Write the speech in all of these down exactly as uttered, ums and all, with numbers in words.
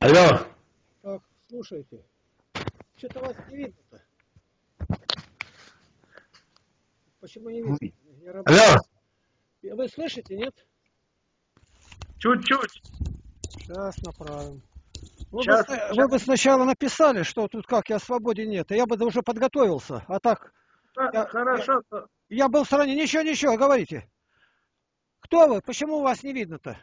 Алло. Так, слушайте. Что-то вас не видно-то. Почему не видно? Не работает. Алло. Вы слышите, нет? Чуть-чуть. Сейчас направим. Вы, сейчас, бы, сейчас. Вы бы сначала написали, что тут как, я в свободе нет, и я бы уже подготовился, а так... Да, я, хорошо. Я, я был в стороне, ничего, ничего, говорите. Кто вы, почему вас не видно-то?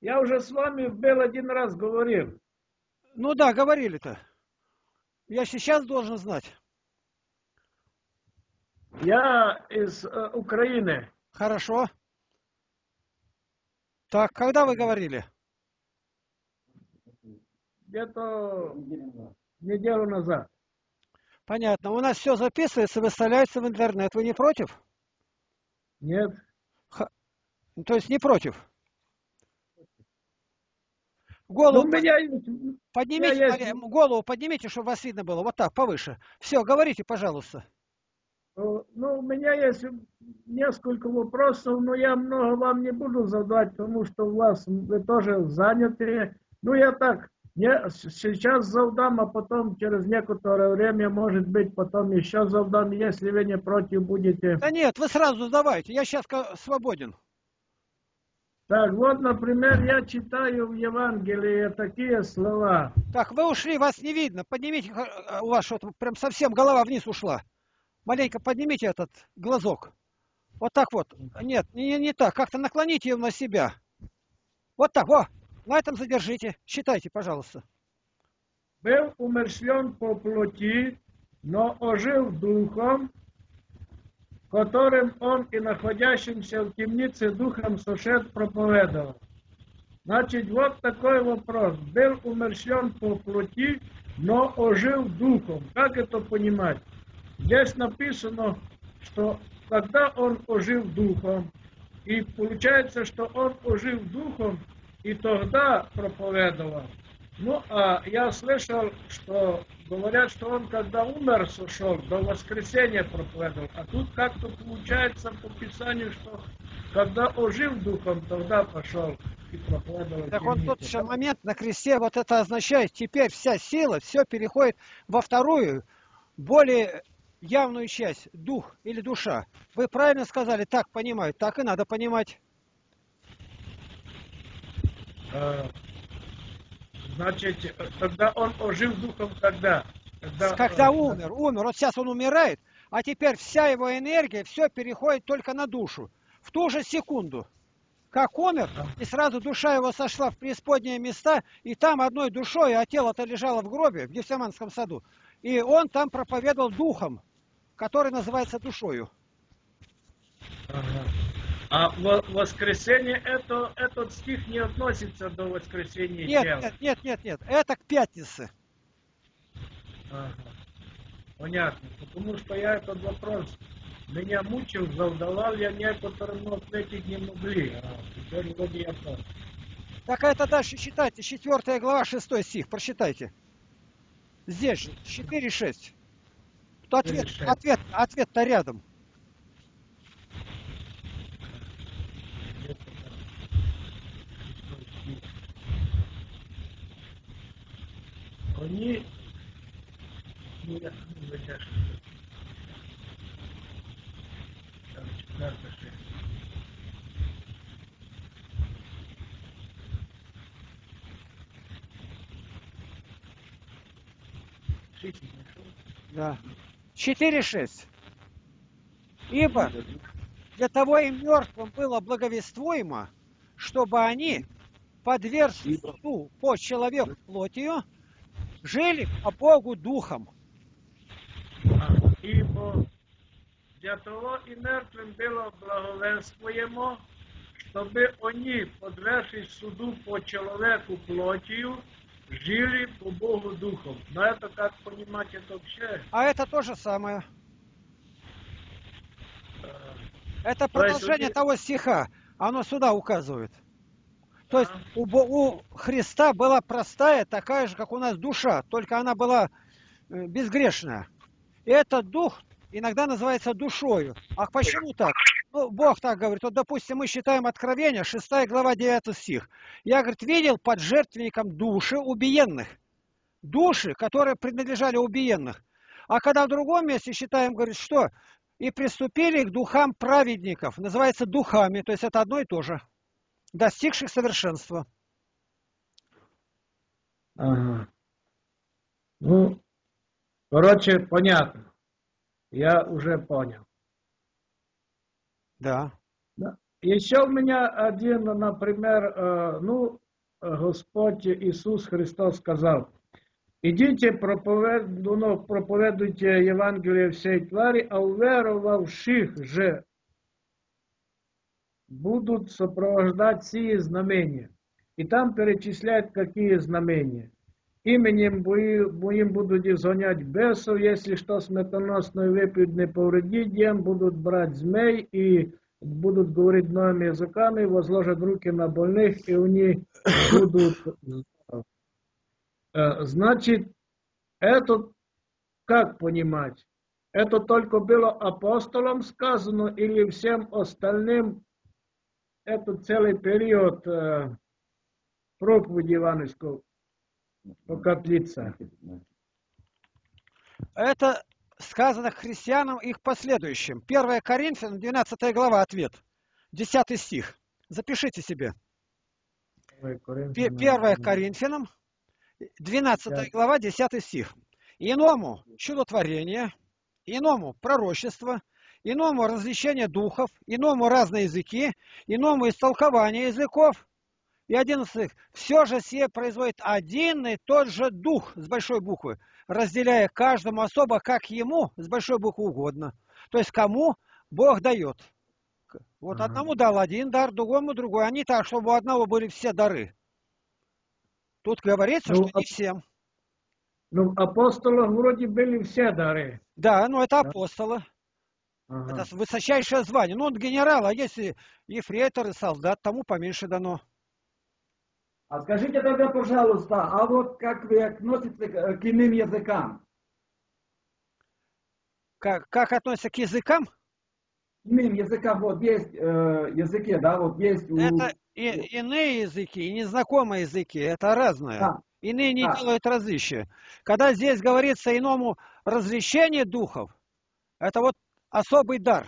Я уже с вами был один раз говорил. Ну да, говорили-то. Я сейчас должен знать. Я из э, Украины. Хорошо. Так, когда вы говорили? Где-то неделю назад. Понятно. У нас все записывается, выставляется в интернет. Вы не против? Нет. Х... То есть не против? Голову, ну, под... меня... поднимите, меня есть... голову поднимите, чтобы вас видно было. Вот так, повыше. Все, говорите, пожалуйста. Ну, у меня есть несколько вопросов, но я много вам не буду задать, потому что у вас вы тоже заняты. Ну, я так... Я сейчас завдам, а потом через некоторое время, может быть, потом еще завдам, если вы не против будете. Да нет, вы сразу задавайте, я сейчас свободен. Так, вот, например, я читаю в Евангелии такие слова. Так, вы ушли, вас не видно, поднимите, у вас что-то прям совсем голова вниз ушла. Маленько поднимите этот глазок. Вот так вот, нет, не, не так, как-то наклоните его на себя. Вот так, вот. На этом задержите. Считайте, пожалуйста. Был умерщвлен по плоти, но ожил духом, которым он и находящимся в темнице духом сошед проповедовал. Значит, вот такой вопрос. Был умерщвлен по плоти, но ожил духом. Как это понимать? Здесь написано, что когда он ожил духом, и получается, что он ожил духом, и тогда проповедовал. Ну, а я слышал, что говорят, что он, когда умер, сошел, до воскресения проповедовал. А тут как-то получается по Писанию, что когда ожил духом, тогда пошел и проповедовал. Так вот тот же момент на кресте, вот это означает, теперь вся сила, все переходит во вторую, более явную часть, дух или душа. Вы правильно сказали, так понимают, так и надо понимать. Значит, тогда он ожил духом, когда? Когда, когда умер, умер. Вот сейчас он умирает, а теперь вся его энергия, все переходит только на душу. В ту же секунду, как умер, и сразу душа его сошла в преисподние места, и там одной душой, а тело-то лежало в гробе, в Гефсиманском саду. И он там проповедовал духом, который называется душою. Ага. А воскресенье, это, этот стих не относится до воскресения нет, тела? Нет, нет, нет, нет. Это к пятнице. Ага. Понятно. Потому что я этот вопрос меня мучил, задавал, я некоторым ответить не могли. А теперь вроде я так. Так это дальше читайте. четвёртая глава, шестой стих. Прочитайте. Здесь же. четыре шесть. Ответ, ответ, ответ-то рядом. Они... Да. четыре шесть. Ибо для того и мертвым было благовествуемо, чтобы они подверглись суду по человеку плотью, жили по Богу духом. Ибо для того и мертвым было благовествуемо, чтобы они, подвергшись суду по человеку плотью, жили по Богу духом. Но это как понимать это вообще? А это то же самое. Это продолжение того стиха. Оно сюда указывает. То есть у, у Христа была простая, такая же, как у нас, душа, только она была безгрешная. И этот дух иногда называется душою. А почему так? Ну, Бог так говорит. Вот, допустим, мы считаем Откровение, шестая глава, девятый стих. Я, говорит, видел под жертвенником души убиенных. Души, которые принадлежали убиенных. А когда в другом месте считаем, говорит, что? И приступили к духам праведников. Называется духами, то есть это одно и то же. Достигших совершенства. Ага. Ну, короче, понятно. Я уже понял. Да. Еще у меня один, например, ну, Господь Иисус Христос сказал: идите, проповедуйте, проповедуйте Евангелие всей твари, а уверовавших же будут сопровождать сие знамения. И там перечисляют, какие знамения. Именем моим будут изгонять бесов, если что смертоносную выпьют, не повредить им, будут брать змей и будут говорить новыми языками, возложат руки на больных, и у них будут... Значит, это как понимать? Это только было апостолам сказано или всем остальным? Это целый период э, проповеди Ивановского по Каплице. Это сказано христианам и их последующим. первое Коринфянам, двенадцатая глава, ответ, десятый стих. Запишите себе. первое Коринфянам, двенадцатая глава, десятый стих. Иному чудотворение, иному пророчество, иному различение духов, иному разные языки, иному истолкование языков. И одиннадцатый стих. Все же сие производит один и тот же дух, с большой буквы, разделяя каждому особо, как ему, с большой буквы, угодно. То есть кому Бог дает. Вот ага. Одному дал один дар, другому другой. Они так, чтобы у одного были все дары. Тут говорится, ну, что не всем. Ну, апостолы вроде были все дары. Да, ну это апостолы. Ага. Это высочайшее звание. Ну, он генерал, а если ефрейтор и солдат, тому поменьше дано. А скажите тогда, пожалуйста, а вот как вы относитесь к иным языкам? Как, как относятся к языкам? К иным языкам, вот есть э, языки, да, вот есть... У... Это и, иные языки, и незнакомые языки, это разное. А. Иные не а. делают различия. Когда здесь говорится иному различение духов, это вот особый дар.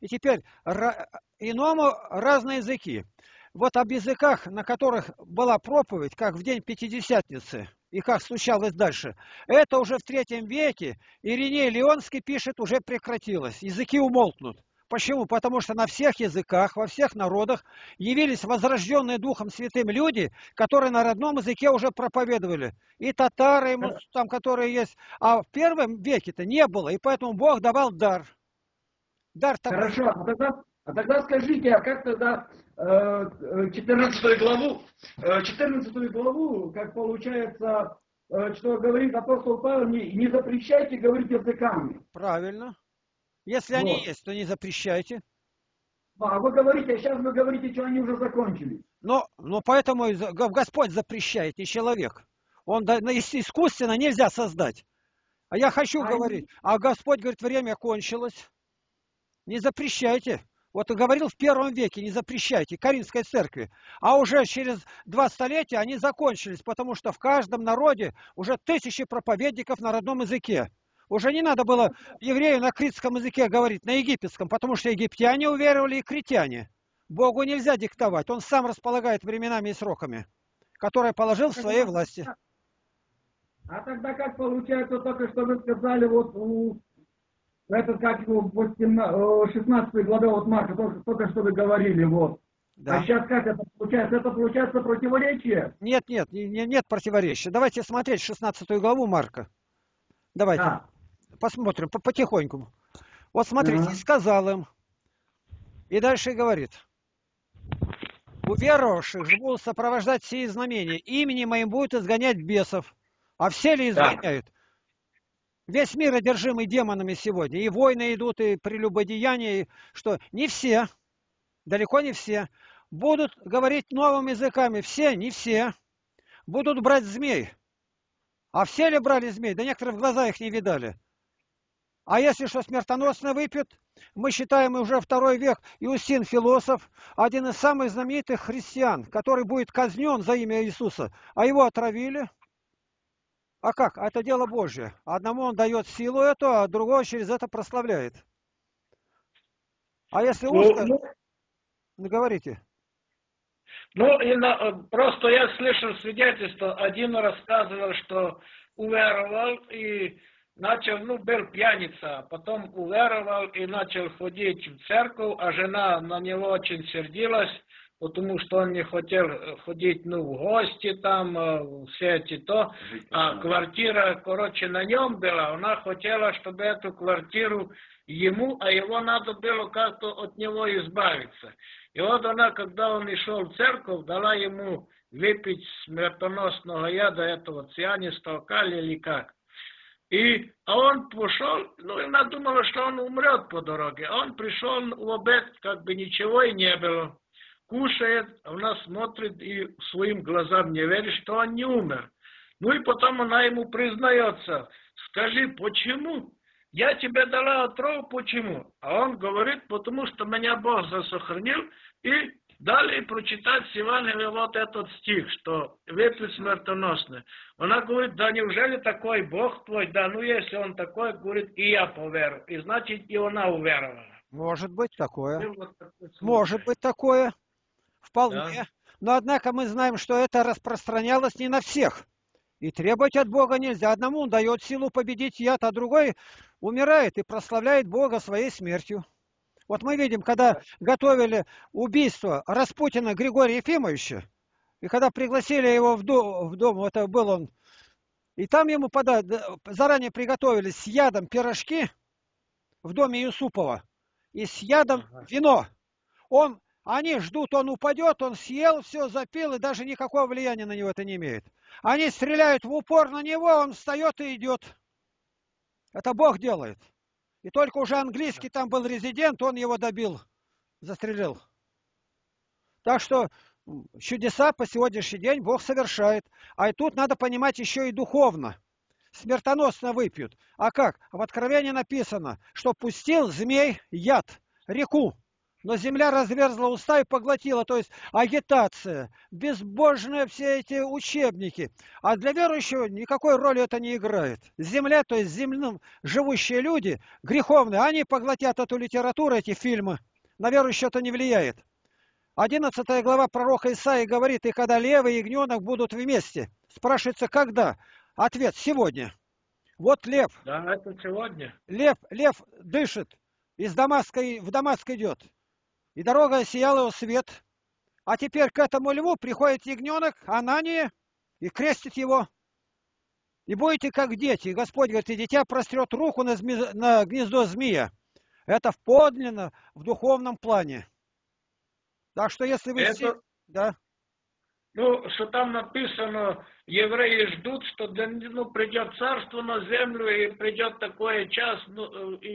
И теперь ра, иному разные языки. Вот об языках, на которых была проповедь, как в день Пятидесятницы, и как случалось дальше, это уже в третьем веке Ириней Леонский пишет, уже прекратилось. Языки умолкнут. Почему? Потому что на всех языках, во всех народах явились возрожденные Духом Святым люди, которые на родном языке уже проповедовали. И татары, и там, которые есть. А в первом веке-то не было, и поэтому Бог давал дар. Дар такой. Хорошо. А тогда скажите, а как тогда э, четырнадцатую главу, э, четырнадцатую главу, как получается, э, что говорит апостол Павел, не, не запрещайте говорить языками. Правильно. Если вот. Они есть, то не запрещайте. А вы говорите, а сейчас вы говорите, что они уже закончили. Но, но поэтому Господь запрещает, не человек. Он искусственно нельзя создать. А я хочу а говорить, они... а Господь говорит, время кончилось. Не запрещайте. Вот и говорил в первом веке, не запрещайте, Коринфской церкви. А уже через два столетия они закончились, потому что в каждом народе уже тысячи проповедников на родном языке. Уже не надо было еврею на критском языке говорить, на египетском, потому что египтяне уверовали и критяне. Богу нельзя диктовать, он сам располагает временами и сроками, которые положил в своей власти. А тогда как получается, только что вы сказали, вот у... Это как шестнадцатая глава от Марка, только что вы говорили, вот. Да. А сейчас как это получается? Это получается противоречие? Нет, нет, нет противоречия. Давайте смотреть шестнадцатую главу Марка. Давайте. Да. Посмотрим потихоньку. Вот смотрите, ага. И сказал им. И дальше говорит. Уверовавших же будут сопровождать сие знамения. Именем моим будут изгонять бесов. А все ли изгоняют? Да. Весь мир одержимый демонами сегодня. И войны идут, и прелюбодеяния, и что? Не все, далеко не все. Будут говорить новыми языками. Все, не все. Будут брать змей. А все ли брали змей? Да некоторые в глаза их не видали. А если что смертоносно выпьют, мы считаем уже второй век, Иустин Философ, один из самых знаменитых христиан, который будет казнен за имя Иисуса, а его отравили. А как? Это дело Божье. Одному он дает силу эту, а другого через это прославляет. А если узко... Ну, ну, говорите. Ну, и на, просто я слышал свидетельство. Один рассказывал, что уверовал и начал, ну, был пьяница. Потом уверовал и начал ходить в церковь, а жена на него очень сердилась, потому что он не хотел ходить, ну, в гости там, все эти то. А квартира, короче, на нем была. Она хотела, чтобы эту квартиру ему, а его надо было как-то от него избавиться. И вот она, когда он шел в церковь, дала ему выпить смертоносного яда этого цианиста, калия или как. И, а он пошел, ну, она думала, что он умрет по дороге. А он пришел в обед, как бы ничего и не было. Кушает, она смотрит и своим глазам не верит, что он не умер. Ну и потом она ему признается: скажи, почему? Я тебе дала отров, почему? А он говорит, потому что меня Бог засохранил, и дали прочитать с Евангелия вот этот стих, что выпить смертоносное. Она говорит, да неужели такой Бог твой? Да, ну если он такой, говорит, и я поверю. И значит, и она уверовала. Может быть такое. Может быть такое. Вполне. Да. Но однако мы знаем, что это распространялось не на всех. И требовать от Бога нельзя. Одному он дает силу победить яд, а другой умирает и прославляет Бога своей смертью. Вот мы видим, когда готовили убийство Распутина Григория Ефимовича, и когда пригласили его в дом, это был он, и там ему пода... заранее приготовили с ядом пирожки в доме Юсупова и с ядом вино. Он, они ждут, он упадет, он съел, все запил, и даже никакого влияния на него это не имеет. Они стреляют в упор на него, он встает и идет. Это Бог делает. И только уже английский там был резидент, он его добил, застрелил. Так что чудеса по сегодняшний день Бог совершает. А и тут надо понимать еще и духовно. Смертоносно выпьют. А как? В Откровении написано, что пустил змей яд, реку. Но земля разверзла уста и поглотила, то есть агитация, безбожные все эти учебники. А для верующего никакой роли это не играет. Земля, то есть земным живущие люди, греховные, они поглотят эту литературу, эти фильмы. На верующего это не влияет. одиннадцатая глава пророка Исаии говорит, и когда лев и ягненок будут вместе. Спрашивается, когда? Ответ, сегодня. Вот лев. Да, это сегодня. Лев, лев дышит, из Дамаска, в Дамаск идет. И дорога осияла его свет. А теперь к этому льву приходит ягненок, Анания, и крестит его. И будете как дети. И Господь говорит, и дитя прострет руку на, зме... на гнездо змея. Это подлинно в духовном плане. Так что если вы... Это... Да. Ну, что там написано, евреи ждут, что для, ну, придет царство на землю, и придет такой час, ну, и,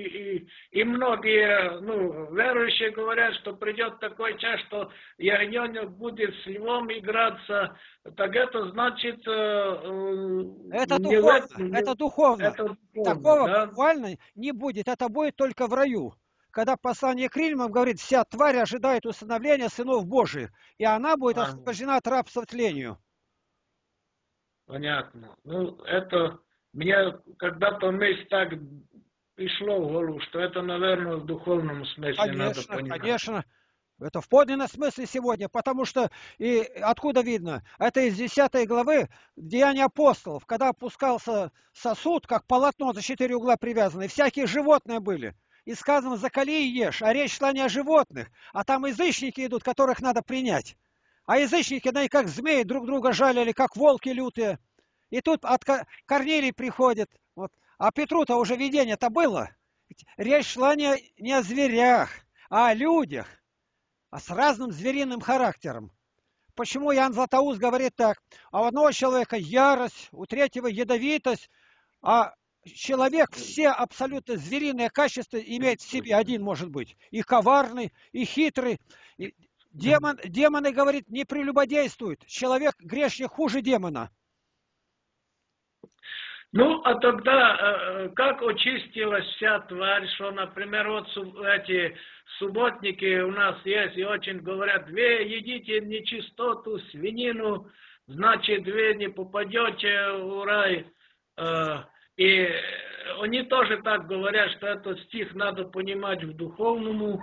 и, и многие, ну, верующие говорят, что придет такой час, что ягненок будет с львом играться, так это значит... Э, это, духовно, этом, это духовно, это духовно. Такого, да, буквально не будет, это будет только в раю. Когда послание к Римлянам говорит, вся тварь ожидает усыновления сынов Божьих, и она будет освобождена от рабства тлению. Понятно. Ну, это мне когда-то мысль так пришло в голову, что это, наверное, в духовном смысле конечно, надо понимать. Конечно, это в подлинном смысле сегодня, потому что, и откуда видно, это из десятой главы Деяний апостолов, когда опускался сосуд, как полотно за четыре угла привязанное, всякие животные были. И сказано, закали и ешь. А речь шла не о животных. А там язычники идут, которых надо принять. А язычники, они как змеи друг друга жалили, как волки лютые. И тут от Корнилий приходит. Вот. А Петру-то уже видение-то было. Речь шла не, не о зверях, а о людях. А с разным звериным характером. Почему Иоанн Златоуст говорит так? А у одного человека ярость, у третьего ядовитость, а... Человек все абсолютно звериные качества имеет в себе. Один может быть. И коварный, и хитрый. И демон, демоны, говорит, не прелюбодействуют. Человек грешник хуже демона. Ну, а тогда как очистилась вся тварь, что, например, вот эти субботники у нас есть, и очень говорят, вы едите нечистоту, свинину, значит, вы не попадете в рай. И они тоже так говорят, что этот стих надо понимать в духовному,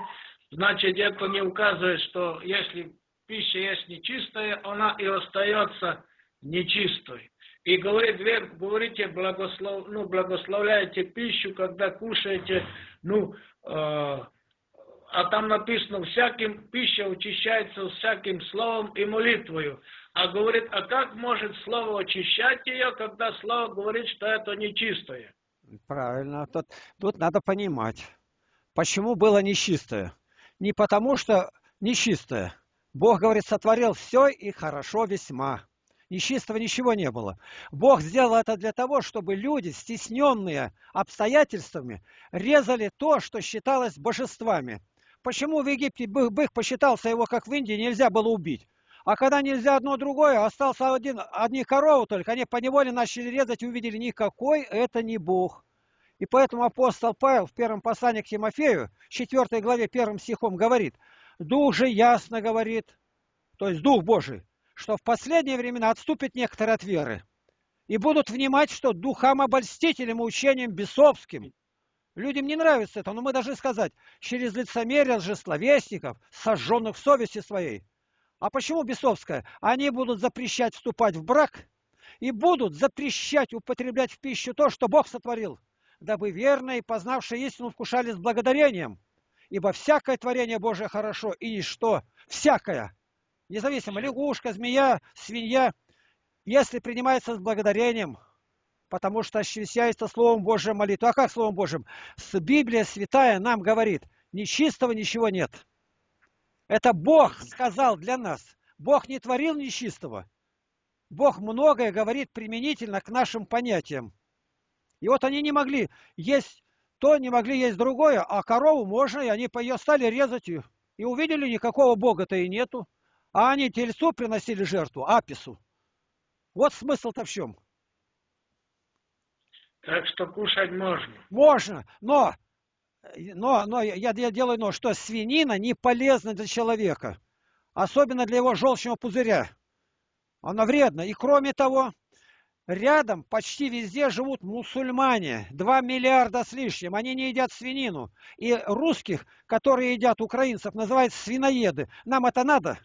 значит, это не указывает, что если пища есть нечистая, она и остается нечистой. И говорит, вы говорите, благослов, ну, благословляете пищу, когда кушаете, ну, э, а там написано, всяким пища очищается всяким словом и молитвою. А говорит, а как может слово очищать ее, когда слово говорит, что это нечистое? Правильно, тут, тут надо понимать, почему было нечистое. Не потому, что нечистое. Бог говорит, сотворил все и хорошо весьма. Нечистого ничего не было. Бог сделал это для того, чтобы люди, стесненные обстоятельствами, резали то, что считалось божествами. Почему в Египте бык посчитался его, как в Индии, нельзя было убить? А когда нельзя одно другое, остался один, одни коровы только, они поневоле начали резать и увидели, никакой это не Бог. И поэтому апостол Павел в первом послании к Тимофею, четвёртой главе, первым стихом говорит, «Дух же ясно говорит», то есть Дух Божий, что в последние времена отступят некоторые от веры и будут внимать, что духам обольстителям и учениям бесовским. Людям не нравится это, но мы должны сказать, через лицемерие лжесловесников, сожженных в совести своей. А почему бесовское? Они будут запрещать вступать в брак и будут запрещать употреблять в пищу то, что Бог сотворил, дабы верные, познавшие истину, вкушали с благодарением. Ибо всякое творение Божие хорошо, и ничто, всякое, независимо, лягушка, змея, свинья, если принимается с благодарением, потому что освящается Словом Божьим молитва. А как Словом Божьим? Библия Святая нам говорит, нечистого ничего нет. Это Бог сказал для нас. Бог не творил нечистого. Бог многое говорит применительно к нашим понятиям. И вот они не могли есть то, не могли есть другое, а корову можно, и они ее стали резать. И увидели, никакого Бога-то и нету. А они тельцу приносили жертву, Апису. Вот смысл-то в чем. Так что кушать можно. Можно, но, но, но я, я делаю но, что свинина не полезна для человека. Особенно для его желчного пузыря. Она вредна. И кроме того, рядом почти везде живут мусульмане. два миллиарда с лишним. Они не едят свинину. И русских, которые едят украинцев, называют свиноеды. Нам это надо?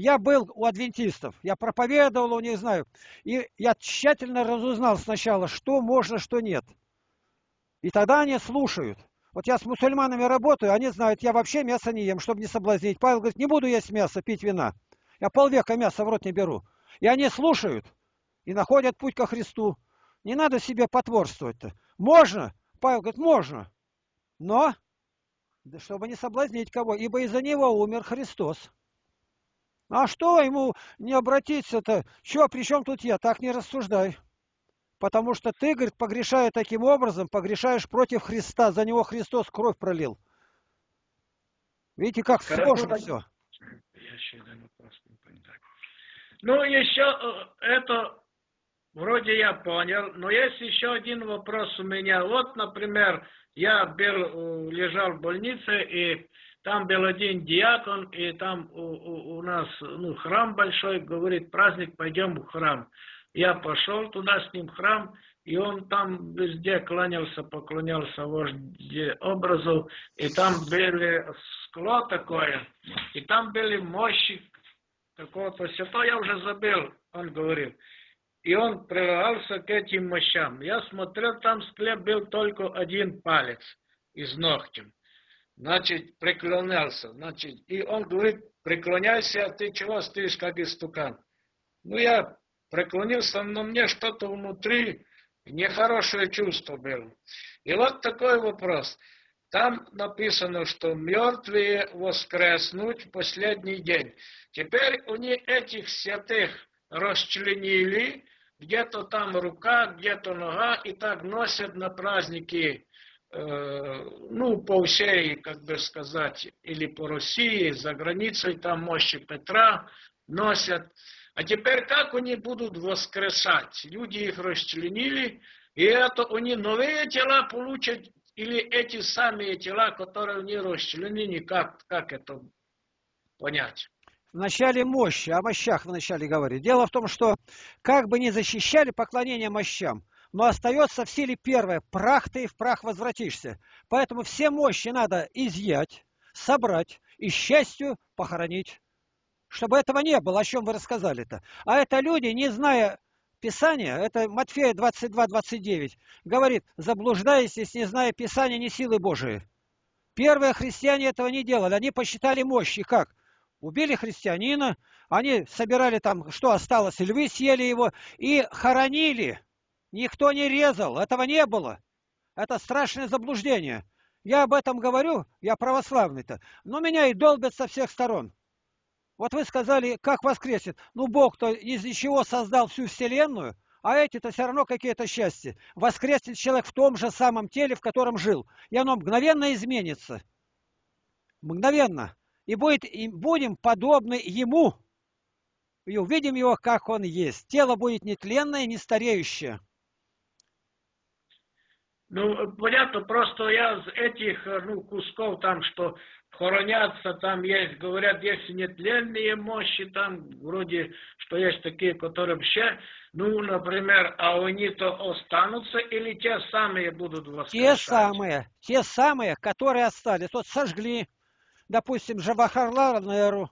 Я был у адвентистов, я проповедовал у них, знаю. И я тщательно разузнал сначала, что можно, что нет. И тогда они слушают. Вот я с мусульманами работаю, они знают, я вообще мясо не ем, чтобы не соблазнить. Павел говорит, не буду есть мясо, пить вина. Я полвека мяса в рот не беру. И они слушают и находят путь ко Христу. Не надо себе потворствовать-то. Можно? Павел говорит, можно. Но, чтобы не соблазнить кого, ибо из-за него умер Христос. А что ему не обратиться-то? Чего, при чем тут я? Так не рассуждай. Потому что ты, говорит, погрешая таким образом, погрешаешь против Христа. За него Христос кровь пролил. Видите, как сложно все. Ну, еще это вроде я понял. Но есть еще один вопрос у меня. Вот, например, я был, лежал в больнице и... Там был один диакон, и там у, у, у нас ну, храм большой, говорит, праздник, пойдем в храм. Я пошел туда с ним в храм, и он там везде кланялся, поклонялся вожде образу, и там были скло такое, и там были мощи какого-то святого, я уже забыл, он говорил. И он прилагался к этим мощам. Я смотрел, там в скле был только один палец из ногтя. Значит, преклонялся. Значит, и он говорит, преклоняйся, а ты чего стоишь, как истукан? Ну, я преклонился, но мне что-то внутри, нехорошее чувство было. И вот такой вопрос. Там написано, что мертвые воскреснут в последний день. Теперь они этих святых расчленили, где-то там рука, где-то нога, и так носят на праздники. Ну, по всей, как бы сказать, или по России, за границей, там мощи Петра носят. А теперь как они будут воскресать? Люди их расчленили, и это они новые тела получат, или эти самые тела, которые они расчленили, как, как это понять? В начале мощи, о мощах вначале говорили. Дело в том, что как бы ни защищали поклонение мощам, но остается в силе первое, прах ты и в прах возвратишься. Поэтому все мощи надо изъять, собрать и счастью похоронить. Чтобы этого не было, о чем вы рассказали-то. А это люди, не зная Писания, это Матфея двадцать два, двадцать девять, говорит, заблуждаетесь, не зная Писания, ни силы Божией. Первые христиане этого не делали, они посчитали мощи, как? Убили христианина, они собирали там, что осталось, львы съели его и хоронили. Никто не резал, этого не было. Это страшное заблуждение. Я об этом говорю, я православный-то, но меня и долбят со всех сторон. Вот вы сказали, как воскресит. Ну, Бог-то из ничего создал всю вселенную, а эти-то все равно какие-то счастья. Воскреснет человек в том же самом теле, в котором жил. И оно мгновенно изменится. Мгновенно. И, будет, и будем подобны Ему. И увидим Его, как Он есть. Тело будет нетленное, не стареющее. Ну, понятно, просто я из этих ну, кусков там, что хоронятся, там есть, говорят, есть нетленные мощи, там вроде, что есть такие, которые вообще, ну, например, а они-то останутся или те самые будут воскрешать? Те самые, те самые, которые остались. Вот сожгли, допустим, Джавахарлал Неру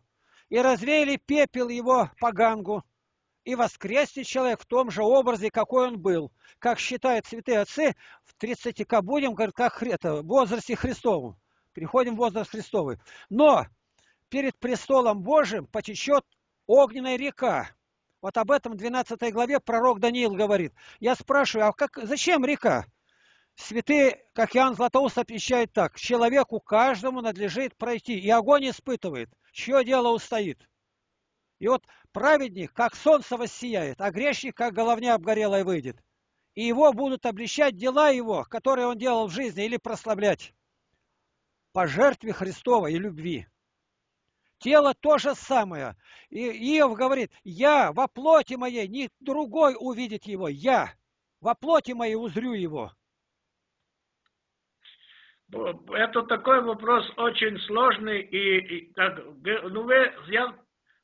и развеяли пепел его по Гангу. И воскреснет человек в том же образе, какой он был. Как считают святые отцы, в тридцатика будем, говорят, как это, в возрасте Христовом. Переходим в возраст Христовый. Но перед престолом Божьим потечет огненная река. Вот об этом в двенадцатой главе пророк Даниил говорит. Я спрашиваю, а как, зачем река? Святые, как Иоанн Златоуст, отвечает так. Человеку каждому надлежит пройти, и огонь испытывает, чье дело устоит. И вот праведник, как солнце воссияет, а грешник, как головня обгорелая, выйдет. И его будут обличать дела его, которые он делал в жизни, или прославлять. По жертве Христовой и любви. Тело то же самое. И Иов говорит, я во плоти моей, не другой увидит его, я во плоти моей узрю его. Это такой вопрос очень сложный. И, и как, ну, вы, я...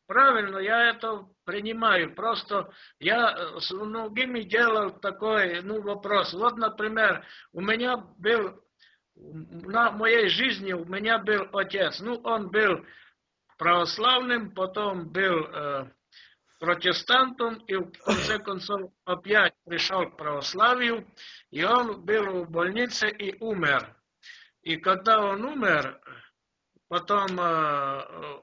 Правильно, я это принимаю. Просто я с многими делал такой ну, вопрос. Вот, например, у меня был, на моей жизни у меня был отец. Ну, он был православным, потом был э, протестантом, и в конце концов опять пришел к православию, и он был в больнице и умер. И когда он умер, потом... Э,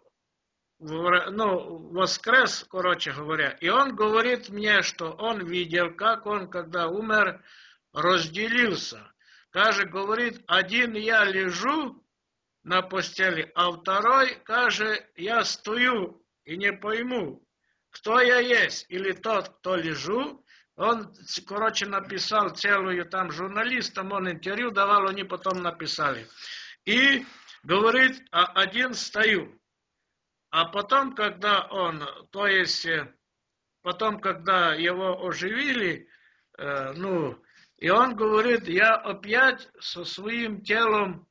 ну, воскрес, короче говоря, и он говорит мне, что он видел, как он, когда умер, разделился. Каже, говорит, один я лежу на постели, а второй, каже, я стою и не пойму, кто я есть, или тот, кто лежу. Он, короче, написал целую, там, журналистам, он интервью давал, они потом написали. И говорит, а один стою. А потом, когда он, то есть, потом, когда его оживили, э, ну, и он говорит, я опять со своим телом,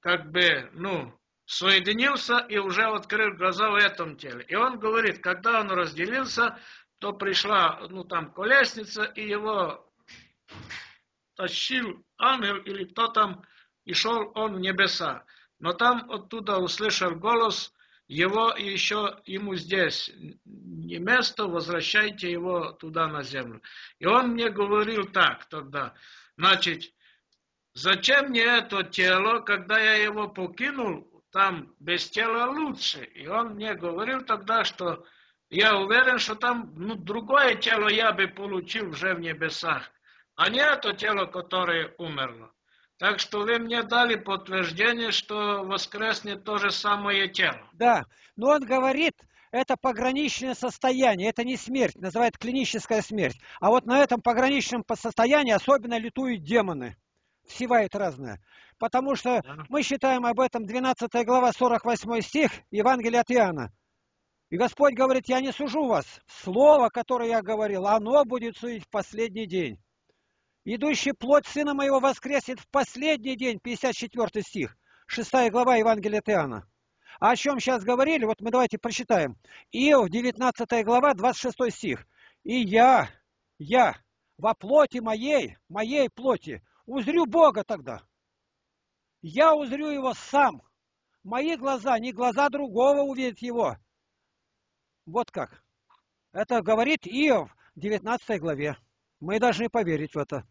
как бы, ну, соединился и уже открыл глаза в этом теле. И он говорит, когда он разделился, то пришла, ну, там, колесница, и его тащил ангел, или кто там, и шел он в небеса. Но там оттуда услышал голос, его еще, ему здесь не место, возвращайте его туда на землю. И он мне говорил так тогда, значит, зачем мне это тело, когда я его покинул, там без тела лучше. И он мне говорил тогда, что я уверен, что там ну, другое тело я бы получил уже в небесах, а не это тело, которое умерло. Так что вы мне дали подтверждение, что воскреснет то же самое тело. Да, но он говорит, это пограничное состояние, это не смерть, называют клиническая смерть. А вот на этом пограничном состоянии особенно лютуют демоны, всевают разное. Потому что да. Мы считаем об этом двенадцатая глава, сорок восьмой стих Евангелия от Иоанна. И Господь говорит, я не сужу вас. Слово, которое я говорил, оно будет судить в последний день. Идущий плоть Сына Моего воскреснет в последний день, пятьдесят четвёртый стих, шестая глава Евангелия от Иоанна. А о чем сейчас говорили, вот мы давайте прочитаем. Иов, девятнадцатая глава, двадцать шестой стих. И я, я во плоти моей, моей плоти, узрю Бога тогда. Я узрю Его сам. Мои глаза, не глаза другого увидят Его. Вот как. Это говорит Иов в девятнадцатой главе. Мы должны поверить в это.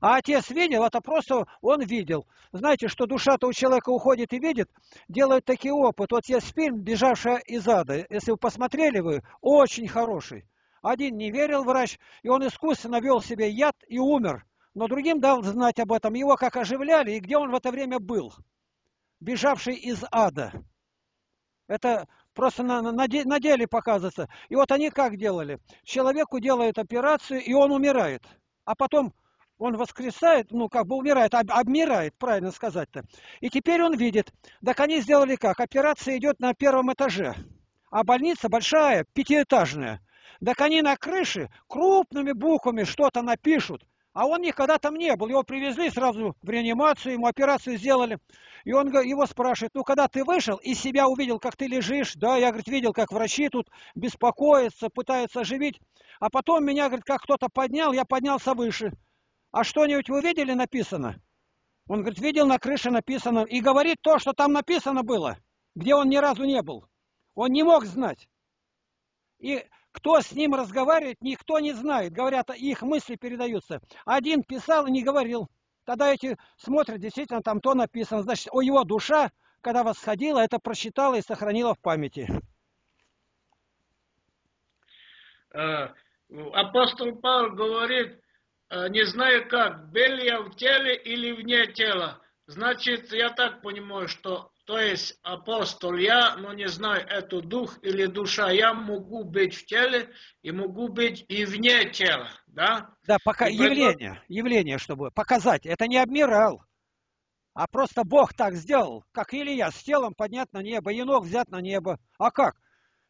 А отец видел, это просто он видел. Знаете, что душа-то у человека уходит и видит, делают такие опыты. Вот есть фильм «Бежавшая из ада». Если вы посмотрели, вы очень хороший. Один не верил врач, и он искусственно вел себе яд и умер. Но другим дал знать об этом. Его как оживляли, и где он в это время был. Бежавший из ада. Это просто на, на, на деле показывается. И вот они как делали? Человеку делают операцию, и он умирает. А потом он воскресает, ну как бы умирает, об, обмирает, правильно сказать-то. И теперь он видит. Так они сделали как? Операция идет на первом этаже. А больница большая, пятиэтажная. Так они на крыше крупными буквами что-то напишут. А он никогда там не был. Его привезли сразу в реанимацию, ему операцию сделали. И он его спрашивает, ну, когда ты вышел и себя увидел, как ты лежишь, да, я, говорит, видел, как врачи тут беспокоятся, пытаются оживить. А потом меня, говорит, как кто-то поднял, я поднялся выше. А что-нибудь вы видели написано? Он, говорит, видел, на крыше написано. И говорит то, что там написано было, где он ни разу не был. Он не мог знать. И... кто с ним разговаривает, никто не знает. Говорят, их мысли передаются. Один писал и не говорил. Тогда эти смотрят, действительно, там то написано. Значит, его душа, когда восходила, это прочитала и сохранила в памяти. Апостол Павел говорит, не знаю как, был я в теле или вне тела. Значит, я так понимаю, что... то есть апостол я, но не знаю, это дух или душа, я могу быть в теле и могу быть и вне тела, да? Да, пока и явление, потом... явление, чтобы показать. Это не адмирал, а просто Бог так сделал, как Илия с телом поднят на небо, Енох взят на небо. А как?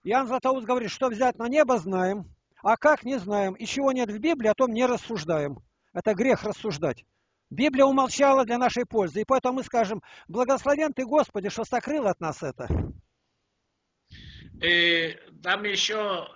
Иоанн Златоуст говорит, что взять на небо знаем, а как не знаем. И чего нет в Библии, о том не рассуждаем. Это грех рассуждать. Библия умолчала для нашей пользы, и поэтому мы скажем, благословен Ты, Господи, что сокрыл от нас это. И там еще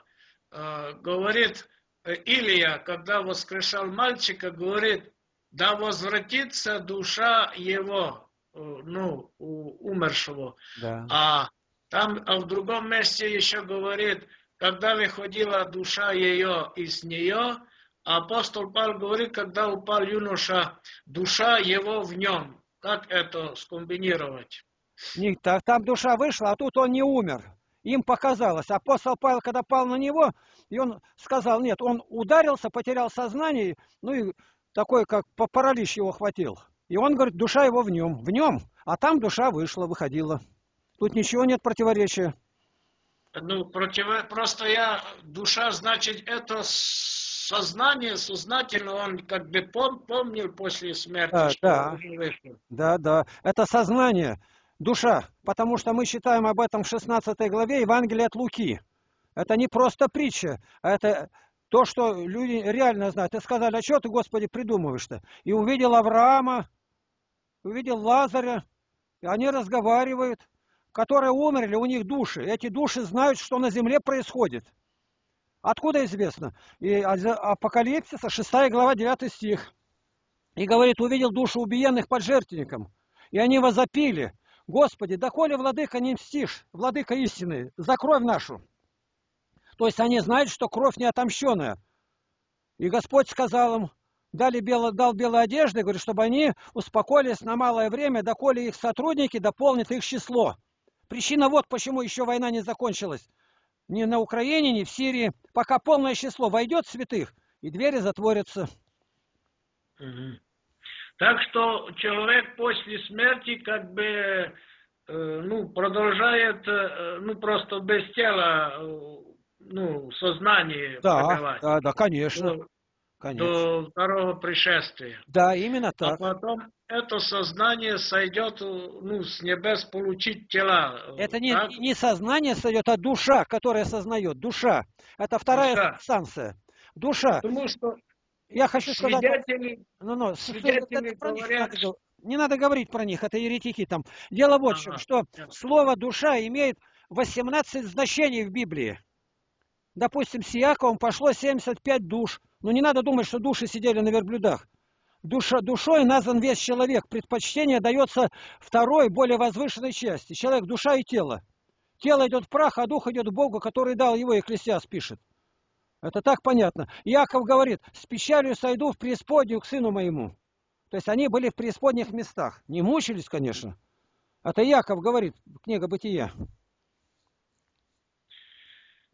э, говорит Илия, когда воскрешал мальчика, говорит, да возвратится душа его, ну, умершего. Да. А там а в другом месте еще говорит, когда выходила душа ее из нее, апостол Павел говорит, когда упал юноша, душа его в нем. Как это скомбинировать? Нет, там душа вышла, а тут он не умер. Им показалось. Апостол Павел, когда пал на него, и он сказал, нет, он ударился, потерял сознание, ну и такой, как паралич его хватил. И он говорит, душа его в нем. В нем, а там душа вышла, выходила. Тут ничего нет противоречия. Ну, против... просто я, душа, значит, это... сознание, сознательно он как бы пом помнил после смерти, да, что да. Он вышел. Да, да. Это сознание, душа. Потому что мы читаем об этом в шестнадцатой главе Евангелия от Луки. Это не просто притча, а это то, что люди реально знают. И сказали, а что ты, Господи, придумываешь-то? И увидел Авраама, увидел Лазаря, и они разговаривают, которые умерли, у них души. Эти души знают, что на земле происходит. Откуда известно? И Апокалипсиса, шестая глава, девятый стих. И говорит, увидел душу убиенных под жертвенником. И они возопили. Господи, доколе, владыка, не мстишь, владыка истины, за кровь нашу. То есть они знают, что кровь неотомщенная. И Господь сказал им, дали бело, дал белые одежды, говорит, чтобы они успокоились на малое время, доколе их сотрудники дополнят их число. Причина вот почему еще война не закончилась. Ни на Украине, ни в Сирии. Пока полное число войдет святых, и двери затворятся. Угу. Так что человек после смерти как бы э, ну, продолжает э, ну, просто без тела э, ну, сознание да, пребывать. Да, да, конечно. До, конечно. До второго пришествия. Да, именно так. А потом, это сознание сойдет, ну, с небес получить тела. Это не, не сознание сойдет, а душа, которая сознает. Душа. Это вторая душа. Станция. Душа. Потому что я хочу сказать... Свидетели, ну, ну, свидетели это, говорят... Не надо, не надо говорить про них, это еретики там. Дело вот в чем, что нет. Слово «душа» имеет восемнадцать значений в Библии. Допустим, с Иаковом пошло семьдесят пять душ. Но не надо думать, что души сидели на верблюдах. Душа, душой назван весь человек. Предпочтение дается второй, более возвышенной части. Человек – душа и тело. Тело идет в прах, а дух идет к Богу, который дал его, Экклесиаст пишет. Это так понятно. Иаков говорит: «С печалью сойду в преисподнюю к сыну моему». То есть они были в преисподних местах. Не мучились, конечно. Это Иаков говорит, книга Бытия.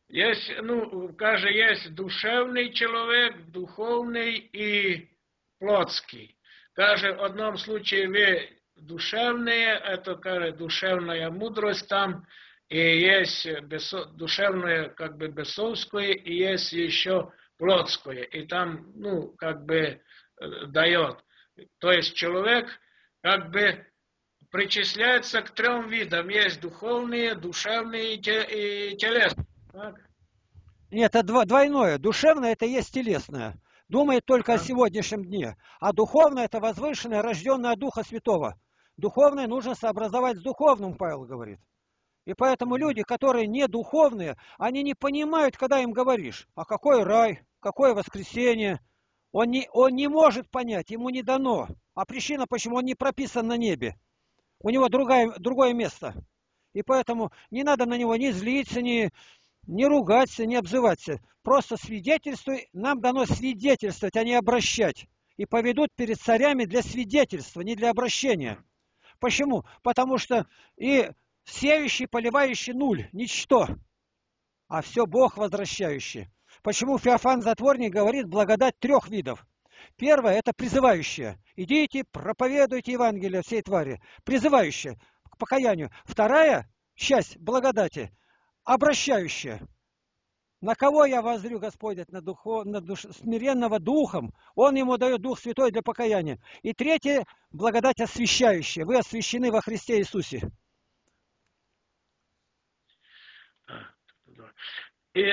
Есть, ну, каже, есть душевный человек, духовный и... плотский. Каже, в одном случае вы душевные, это, каже, душевная мудрость там, и есть бесо, душевное, как бы, бесовское, и есть еще плотское, и там, ну, как бы, дает. То есть человек, как бы, причисляется к трем видам. Есть духовные, душевные и телесные. Так? Нет, это двойное. Душевное – это есть телесное. Думает только о сегодняшнем дне. А духовное – это возвышенное, рожденное от Духа Святого. Духовное нужно сообразовать с духовным, Павел говорит. И поэтому люди, которые не духовные, они не понимают, когда им говоришь, а какой рай, какое воскресенье. Он не, он не может понять, ему не дано. А причина, почему он не прописан на небе. У него другое, другое место. И поэтому не надо на него ни злиться, ни... Не ругаться, не обзываться. Просто свидетельствуй. Нам дано свидетельствовать, а не обращать. И поведут перед царями для свидетельства, не для обращения. Почему? Потому что и сеющий, поливающий нуль, ничто. А все Бог возвращающий. Почему Феофан Затворник говорит благодать трех видов? Первое – это призывающее. Идите, проповедуйте Евангелие всей твари. Призывающее к покаянию. Вторая часть благодати – обращающее. На кого я воззрю, Господь, на, духов, на душ, смиренного духом. Он ему дает Дух Святой для покаяния. И третье, благодать освящающая. Вы освящены во Христе Иисусе. И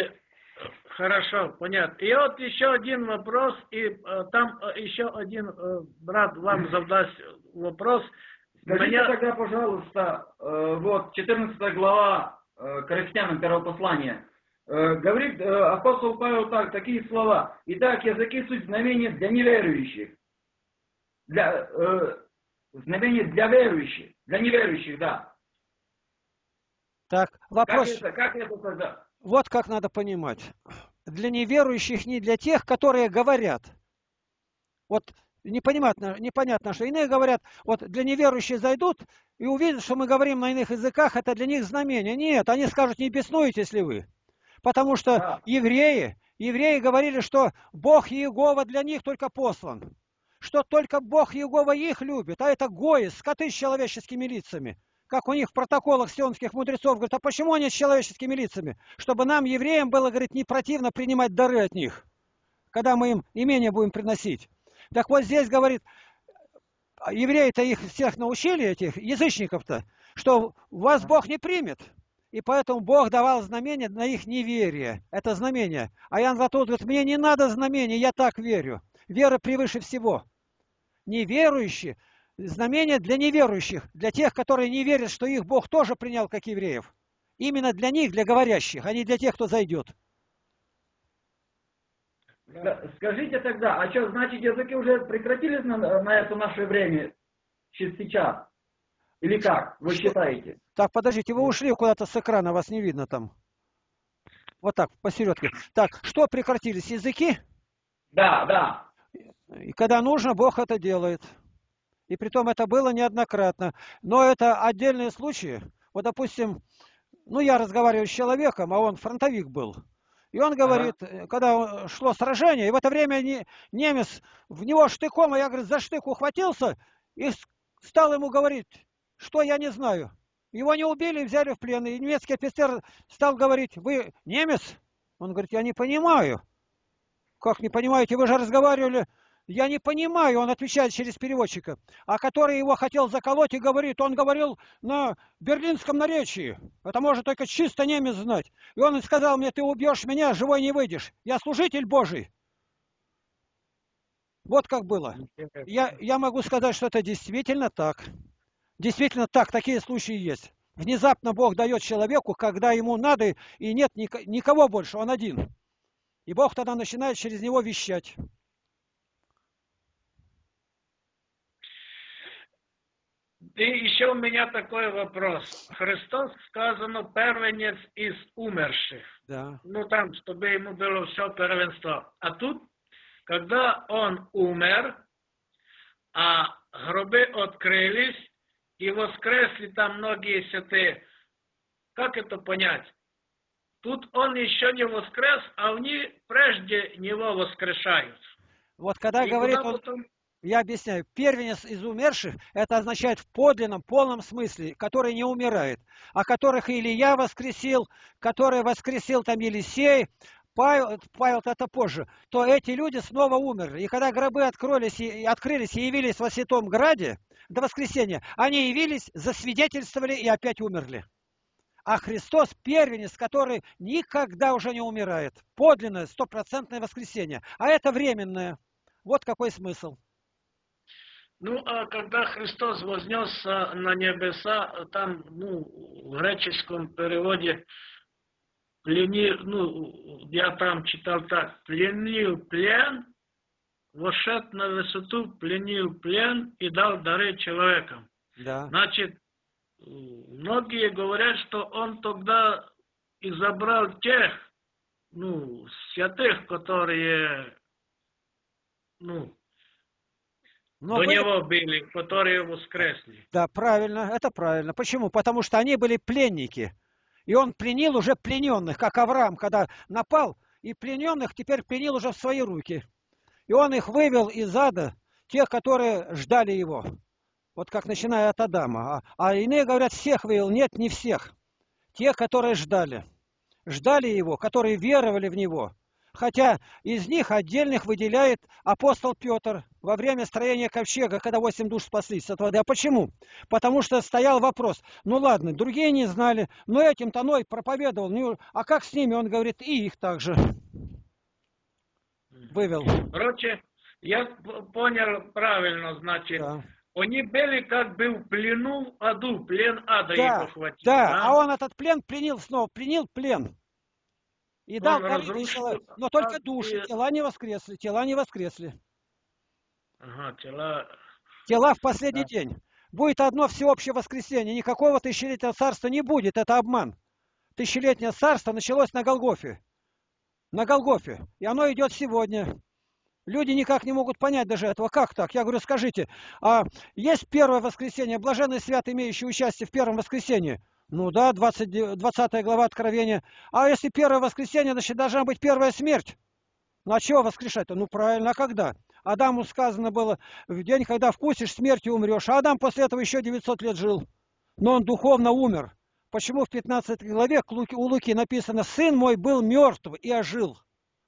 хорошо, понятно. И вот еще один вопрос, и э, там э, еще один э, брат вам задаст вопрос. Скажите Меня... тогда, пожалуйста, э, вот четырнадцатая глава Коринфянам первого послания. Говорит апостол Павел так, такие слова. Итак, языки суть знамения для неверующих. Для, э, знамения для верующих. Для неверующих, да. Так, вопрос. Как это, как это тогда? Вот как надо понимать. Для неверующих, не для тех, которые говорят. Вот непонятно, непонятно, что иные говорят, вот для неверующих зайдут и увидят, что мы говорим на иных языках, это для них знамение. Нет, они скажут, не беснуетесь ли вы. Потому что да. евреи, евреи говорили, что Бог Иегова для них только послан. Что только Бог Иегова их любит, а это гои, скоты с человеческими лицами. Как у них в протоколах сионских мудрецов, говорят, а почему они с человеческими лицами? Чтобы нам, евреям, было, говорит, не противно принимать дары от них, когда мы им имение будем приносить. Так вот здесь, говорит, евреи-то их всех научили, этих язычников-то, что вас Бог не примет. И поэтому Бог давал знамение на их неверие. Это знамение. А Иоанн Златоуст говорит, мне не надо знамения, я так верю. Вера превыше всего. Неверующие, знамение для неверующих, для тех, которые не верят, что их Бог тоже принял, как евреев. Именно для них, для говорящих, а не для тех, кто зайдет. Скажите тогда, а что, значит, языки уже прекратились на, на это наше время, сейчас? Или как, вы считаете? Так, подождите, вы ушли куда-то с экрана, вас не видно там. Вот так, посередке. Так, что прекратились, языки? Да, да. И когда нужно, Бог это делает. И притом это было неоднократно. Но это отдельные случаи. Вот, допустим, ну я разговариваю с человеком, а он фронтовик был. И он говорит, ага. когда шло сражение, и в это время немец в него штыком, а я, говорит, за штык ухватился и стал ему говорить, что я не знаю. Его не убили, взяли в плен. И немецкий офицер стал говорить, вы немец? Он говорит, я не понимаю. Как не понимаете, вы же разговаривали. Я не понимаю, он отвечает через переводчика, а который его хотел заколоть и говорит, он говорил на берлинском наречии. Это может только чисто немец знать. И он сказал мне, ты убьешь меня, живой не выйдешь. Я служитель Божий. Вот как было. Я, я могу сказать, что это действительно так. Действительно так, такие случаи есть. Внезапно Бог дает человеку, когда ему надо, и нет никого больше, он один. И Бог тогда начинает через него вещать. И еще у меня такой вопрос. Христос, сказано, первенец из умерших. Да. Ну там, чтобы ему было все первенство. А тут, когда он умер, а гробы открылись, и воскресли там многие святые, как это понять? Тут он еще не воскрес, а они прежде него воскрешают. Вот когда и говорит он... Потом... Я объясняю. Первенец из умерших, это означает в подлинном, полном смысле, который не умирает, а которых Илия воскресил, который воскресил там Елисей, Павел, Павел это позже, то эти люди снова умерли. И когда гробы открылись и, открылись, и явились во Святом Граде до воскресения, они явились, засвидетельствовали и опять умерли. А Христос первенец, который никогда уже не умирает. Подлинное, стопроцентное воскресение. А это временное. Вот какой смысл. Ну, а когда Христос вознесся на небеса, там, ну, в греческом переводе, пленил, ну, я там читал так, пленил плен, вошед на высоту, пленил плен и дал дары человекам. Да. Значит, многие говорят, что он тогда и забрал тех, ну, святых, которые, ну, но до были... него были, которые воскресли. Да, правильно, это правильно. Почему? Потому что они были пленники. И он пленил уже плененных, как Авраам, когда напал, и плененных теперь пленил уже в свои руки. И он их вывел из ада, тех, которые ждали его. Вот как начиная от Адама. А, а иные говорят, всех вывел. Нет, не всех. Те, которые ждали. Ждали его, которые веровали в него. Хотя из них отдельных выделяет апостол Петр во время строения ковчега, когда восемь душ спаслись от воды. А почему? Потому что стоял вопрос. Ну ладно, другие не знали, но этим-то Ной проповедовал. А как с ними? Он говорит, и их также вывел. Короче, я понял правильно, значит. Да. Они были как бы в плену в аду, плен ада да, их охватил. Да, да, а он этот плен пленил снова, пленил плен. И он дал разрушил, но только души, и... тела не воскресли, тела не воскресли. Ага, тела... Тела в последний да. день. Будет одно всеобщее воскресенье, никакого тысячелетнего царства не будет, это обман. Тысячелетнее царство началось на Голгофе. На Голгофе. И оно идет сегодня. Люди никак не могут понять даже этого. Как так? Я говорю, скажите, а есть первое воскресенье, блаженный свят, имеющий участие в первом воскресенье? Ну да, двадцатая глава Откровения. А если первое воскресенье, значит, должна быть первая смерть. Ну а чего воскрешать-то? Ну правильно, а когда? Адаму сказано было, в день, когда вкусишь смерти, умрешь. А Адам после этого еще девятьсот лет жил. Но он духовно умер. Почему в пятнадцатой главе у Луки написано, «Сын мой был мертв и ожил,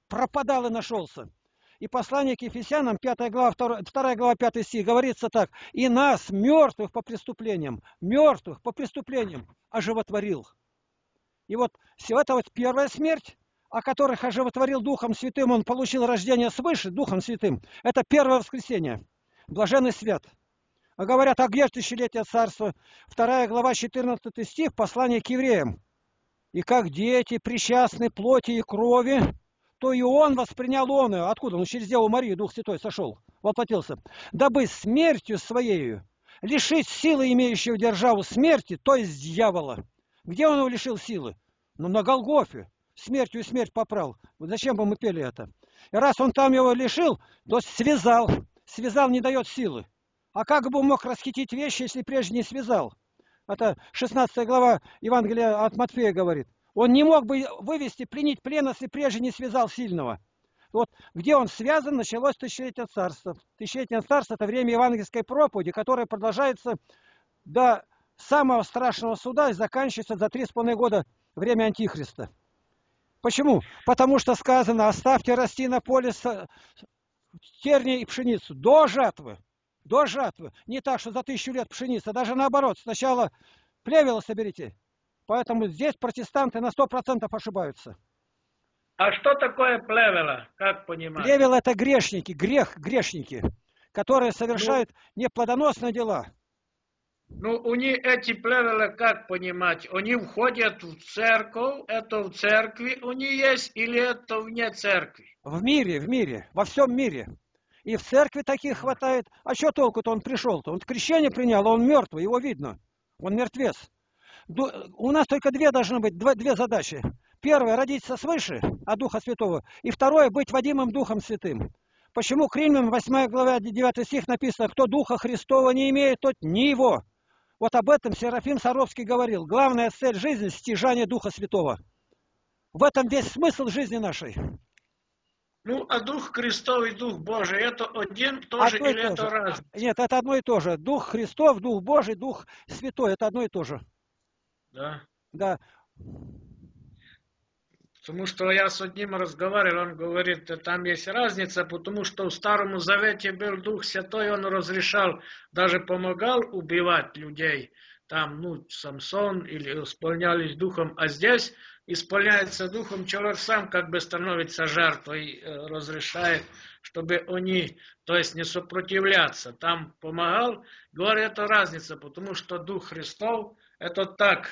пропадал и нашелся». И послание к Ефесянам, пятая глава, вторая глава, пятый стих, говорится так. «И нас, мертвых по преступлениям, мертвых по преступлениям, оживотворил». И вот это вот первая смерть, о которых оживотворил Духом Святым, он получил рождение свыше, Духом Святым. Это первое воскресенье, блаженный свят. А говорят, а где тысячелетие царства? Вторая глава, четырнадцатый стих, послание к евреям. «И как дети, причастны плоти и крови». То и он воспринял он ее. Откуда? Ну, через Деву Марию Дух Святой сошел, воплотился. «Дабы смертью своей лишить силы, имеющего державу смерти, то есть дьявола». Где он его лишил силы? Ну, на Голгофе. Смертью смерть попрал. Вот зачем бы мы пели это? И раз он там его лишил, то связал. Связал не дает силы. А как бы он мог расхитить вещи, если прежде не связал? Это шестнадцатая глава Евангелия от Матфея говорит. Он не мог бы вывести, пленить плен, если прежде не связал сильного. Вот где он связан, началось тысячелетие царства. Тысячелетие царства – это время евангельской проповеди, которая продолжается до самого страшного суда и заканчивается за три с половиной года время Антихриста. Почему? Потому что сказано, оставьте расти на поле тернии и пшеницу до жатвы. До жатвы. Не так, что за тысячу лет пшеница. Даже наоборот. Сначала плевело соберите. Поэтому здесь протестанты на сто процентов ошибаются. А что такое плевело? Как понимать? Плевело — это грешники. Грех, грешники. Которые совершают ну, неплодоносные дела. Ну, у них эти плевела, как понимать? Они входят в церковь, это в церкви у них есть, или это вне церкви? В мире, в мире, во всем мире. И в церкви таких хватает. А что толку-то он пришел-то? Он крещение принял, а он мертвый, его видно. Он мертвец. У нас только две должны быть, две задачи. Первое — родиться свыше от Духа Святого. И второе — быть водимым Духом Святым. Почему Римлянам восьмая глава девятый стих написано: кто Духа Христова не имеет, тот не его. Вот об этом Серафим Саровский говорил. Главная цель жизни — стяжание Духа Святого. В этом весь смысл жизни нашей. Ну, а Дух Христов и Дух Божий — это один тоже или это разное? Нет, это одно и то же. Дух Христов, Дух Божий, Дух Святой — это одно и то же. Да? Да. Потому что я с одним разговаривал, он говорит, там есть разница, потому что в Старом Завете был Дух Святой, он разрешал, даже помогал убивать людей. Там, ну, Самсон, или исполнялись Духом, а здесь исполняется Духом, человек сам как бы становится жертвой, разрешает, чтобы они, то есть не сопротивляться. Там помогал, говорит, это разница, потому что Дух Христов, это так,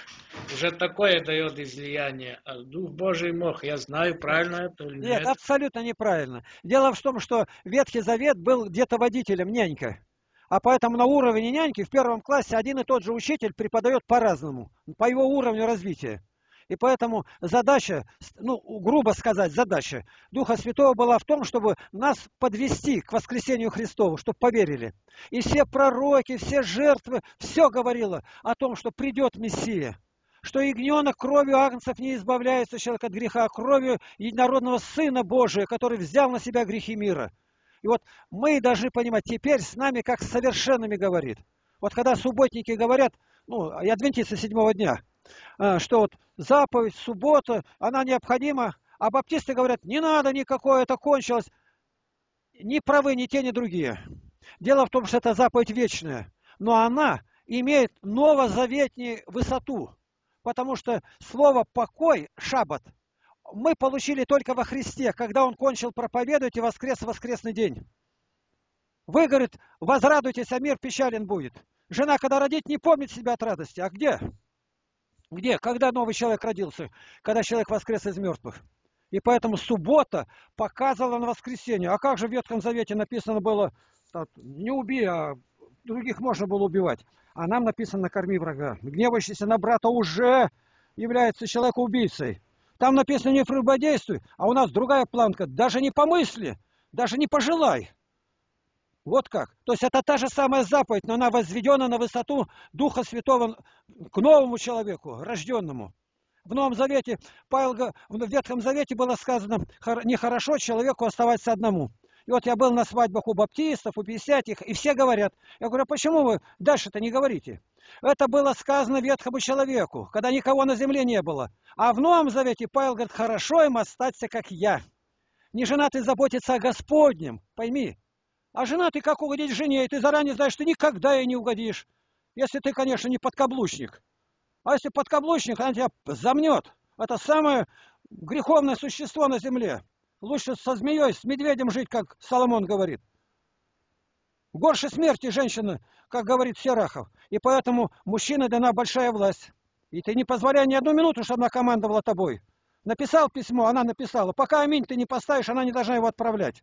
уже такое дает излияние. А Дух Божий мог, я знаю, правильно это или нет? Нет, абсолютно неправильно. Дело в том, что Ветхий Завет был где-то водителем, нянька. А поэтому на уровне няньки в первом классе один и тот же учитель преподает по-разному, по его уровню развития. И поэтому задача, ну, грубо сказать, задача Духа Святого была в том, чтобы нас подвести к воскресению Христову, чтобы поверили. И все пророки, все жертвы, все говорило о том, что придет Мессия, что ягненок кровью агнцев не избавляется человек от греха, а кровью единородного Сына Божия, который взял на себя грехи мира. И вот мы должны понимать, теперь с нами как с совершенными говорит. Вот когда субботники говорят, ну, и адвентисты седьмого дня, что вот заповедь, суббота, она необходима, а баптисты говорят, не надо никакое, это кончилось. Ни правы ни те, ни другие. Дело в том, что это заповедь вечная, но она имеет новозаветнюю высоту, потому что слово «покой», «шаббат», мы получили только во Христе, когда Он кончил проповедовать и воскрес в воскресный день. Вы, говорит, возрадуйтесь, а мир печален будет. Жена, когда родит, не помнит себя от радости. А где? Где? Когда новый человек родился? Когда человек воскрес из мертвых. И поэтому суббота показывала на воскресенье. А как же в Ветхом Завете написано было, не убей, а других можно было убивать. А нам написано, накорми врага. Гневающийся на брата уже является человекоубийцей. Там написано не прелюбодействуй, а у нас другая планка. Даже не помысли, даже не пожелай. Вот как. То есть это та же самая заповедь, но она возведена на высоту Духа Святого к новому человеку, рожденному. В Новом Завете, Павел, в Ветхом Завете было сказано, нехорошо человеку оставаться одному. И вот я был на свадьбах у баптистов, у пятидесятых, и все говорят. Я говорю, а почему вы дальше-то не говорите? Это было сказано ветхому человеку, когда никого на земле не было. А в Новом Завете Павел говорит, хорошо им остаться, как я. Неженатый заботится о Господнем, пойми. А женатый как угодить жене, и ты заранее знаешь, что никогда ей не угодишь. Если ты, конечно, не подкаблучник. А если подкаблучник, она тебя замнет. Это самое греховное существо на земле. Лучше со змеей, с медведем жить, как Соломон говорит. Горше смерти женщины, как говорит Сирахов. И поэтому мужчине дана большая власть. И ты не позволяй ни одну минуту, чтобы она командовала тобой. Написал письмо, она написала. Пока аминь ты не поставишь, она не должна его отправлять.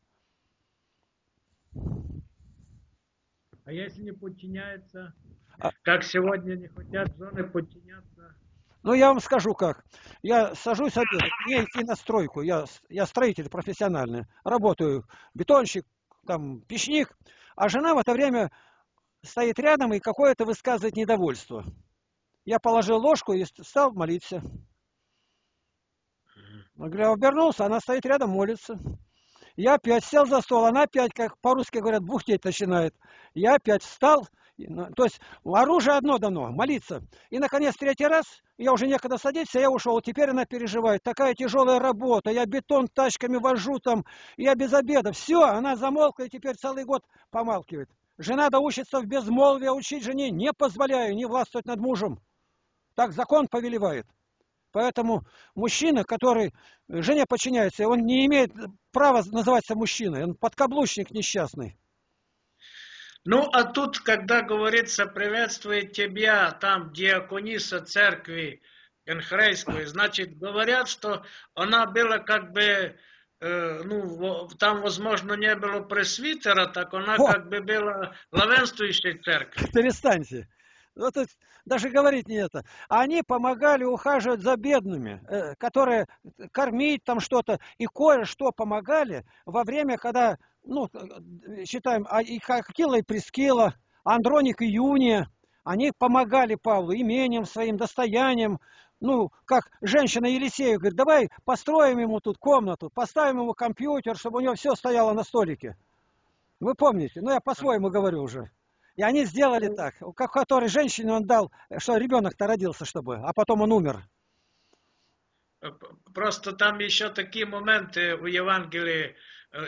А если не подчиняется, а... как сегодня не хотят жены подчиняться? Ну, я вам скажу как. Я сажусь обедать, мне идти на стройку. Я, я строитель профессиональный. Работаю бетонщик, там, печник. А жена в это время стоит рядом и какое-то высказывает недовольство. Я положил ложку и стал молиться. Я обернулся, она стоит рядом, молится. Я опять сел за стол, она опять, как по-русски говорят, бухтеть начинает. Я опять встал То есть оружие одно дано, молиться. И, наконец, третий раз, я уже некогда садиться, я ушел, теперь она переживает. Такая тяжелая работа, я бетон тачками вожу там, я без обеда. Все, она замолкла и теперь целый год помалкивает. Жена доучится в безмолвие, учить жене не позволяю, не властвовать над мужем. Так закон повелевает. Поэтому мужчина, который жене подчиняется, он не имеет права называться мужчиной, он подкаблучник несчастный. Ну, а тут, когда говорится, приветствует тебя, там, диакониса церкви Энхрейской, значит, говорят, что она была как бы, э, ну, там, возможно, не было пресвитера, так она О! как бы была главенствующей церкви. Перестаньте. Вот даже говорить не это. Они помогали ухаживать за бедными, которые кормить там что-то, и кое-что помогали во время, когда, ну, считаем, и Акила, и Прескила, Андроник и Юния, они помогали Павлу имением своим, достоянием. Ну, как женщина Елисею говорит, давай построим ему тут комнату, поставим ему компьютер, чтобы у него все стояло на столике. Вы помните? Ну, я по-своему говорю уже. И они сделали так, как которой женщине он дал, что ребенок-то родился, чтобы, а потом он умер. Просто там еще такие моменты у Евангелия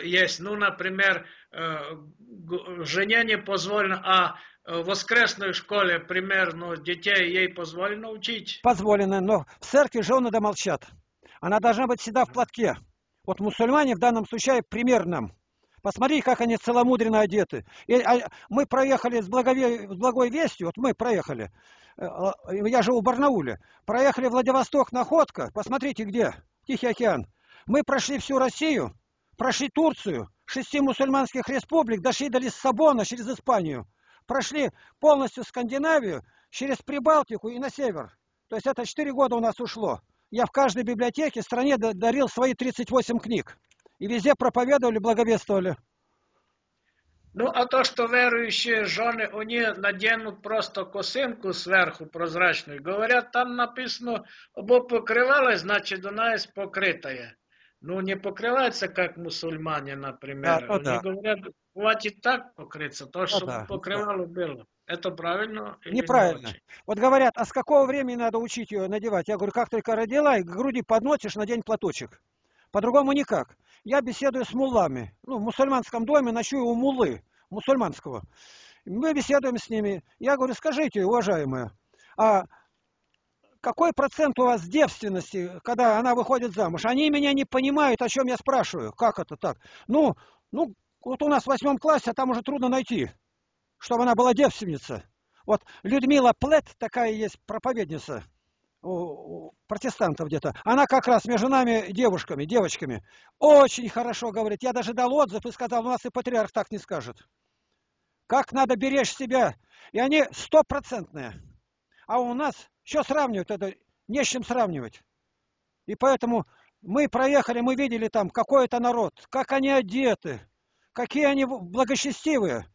есть. Ну, например, жене не позволено, а в воскресной школе примерно детей ей позволено учить? Позволено, но в церкви жены домолчат. Она должна быть всегда в платке. Вот мусульмане в данном случае пример нам. Посмотри, как они целомудренно одеты. И, а, мы проехали с, благове... с благой вестью, вот мы проехали, я живу в Барнауле, проехали Владивосток, Находка, посмотрите где, Тихий океан. Мы прошли всю Россию, прошли Турцию, шести мусульманских республик, дошли до Лиссабона через Испанию, прошли полностью Скандинавию, через Прибалтику и на север. То есть это четыре года у нас ушло. Я в каждой библиотеке в стране дарил свои тридцать восемь книг. И везде проповедовали, благовествовали. Ну, а то, что верующие жены, они наденут просто косынку сверху прозрачную, говорят, там написано, оба покрывалась, значит, она есть покрытая. Ну, не покрывается, как мусульмане, например. Да, ну, они да. говорят, хватит так покрыться, то, что да, покрывало да. было. Это правильно или неправильно? Не вот говорят, а с какого времени надо учить ее надевать? Я говорю, как только родила, и к груди подносишь, надень платочек. По-другому никак. Я беседую с муллами. Ну, в мусульманском доме ночую у муллы, мусульманского. Мы беседуем с ними. Я говорю, скажите, уважаемая, а какой процент у вас девственности, когда она выходит замуж? Они меня не понимают, о чем я спрашиваю. Как это так? Ну, ну вот у нас в восьмом классе, а там уже трудно найти, чтобы она была девственница. Вот Людмила Плет, такая есть проповедница, у протестантов где-то. Она как раз между нами девушками, девочками. Очень хорошо говорит. Я даже дал отзыв и сказал, у нас и патриарх так не скажет. Как надо беречь себя. И они стопроцентные. А у нас еще сравнивают это, не с чем сравнивать. И поэтому мы проехали, мы видели там какой-то народ, как они одеты, какие они благочестивые.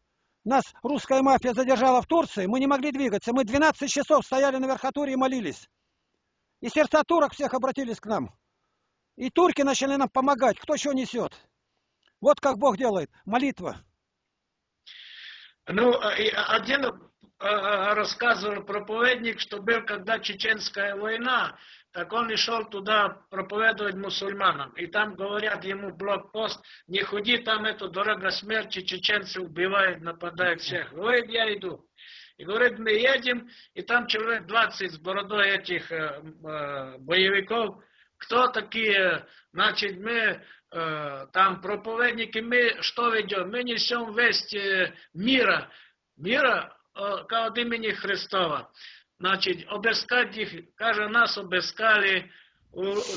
Нас русская мафия задержала в Турции, мы не могли двигаться. Мы двенадцать часов стояли на верхотуре и молились. И сердца турок всех обратились к нам. И турки начали нам помогать. Кто что несет. Вот как Бог делает. Молитва. Ну, один рассказывал проповедник, что был, когда Чеченская война, так он и шел туда проповедовать мусульманам. И там говорят ему блокпост, не ходи, там это дорога смерти, чеченцы убивают, нападают всех. Говорит, я иду. И говорит, мы едем, и там человек двадцать с бородой этих э, э, боевиков. Кто такие? Значит, мы э, там проповедники, мы что ведем? Мы несем весть э, мира. Мира э, как от имени Христова. Значит, обыскать их, кажется, нас обыскали,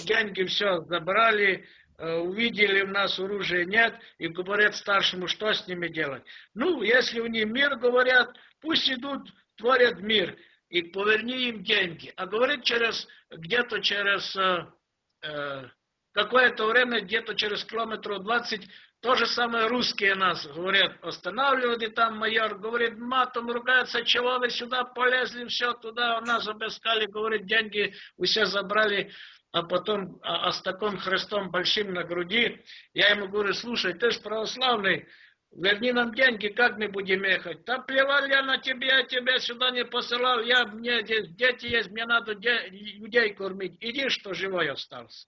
деньги все забрали, увидели, у нас оружия нет, и говорят старшему, что с ними делать. Ну, если у них мир, говорят, пусть идут, творят мир, и поверни им деньги. А говорит, через где-то через э, какое-то время, где-то через километров двадцать, то же самое русские нас, говорят, останавливают, и там майор говорит, матом ругается, чего вы сюда полезли, все туда, нас обыскали, говорит, деньги у себя забрали. А потом, а, а с таким Христом большим на груди, я ему говорю, слушай, ты же православный, Верни нам деньги, как мы будем ехать? Да плевал я на тебя, я тебя сюда не посылал, я, мне здесь дети есть, мне надо де, людей кормить. Иди, что живой остался.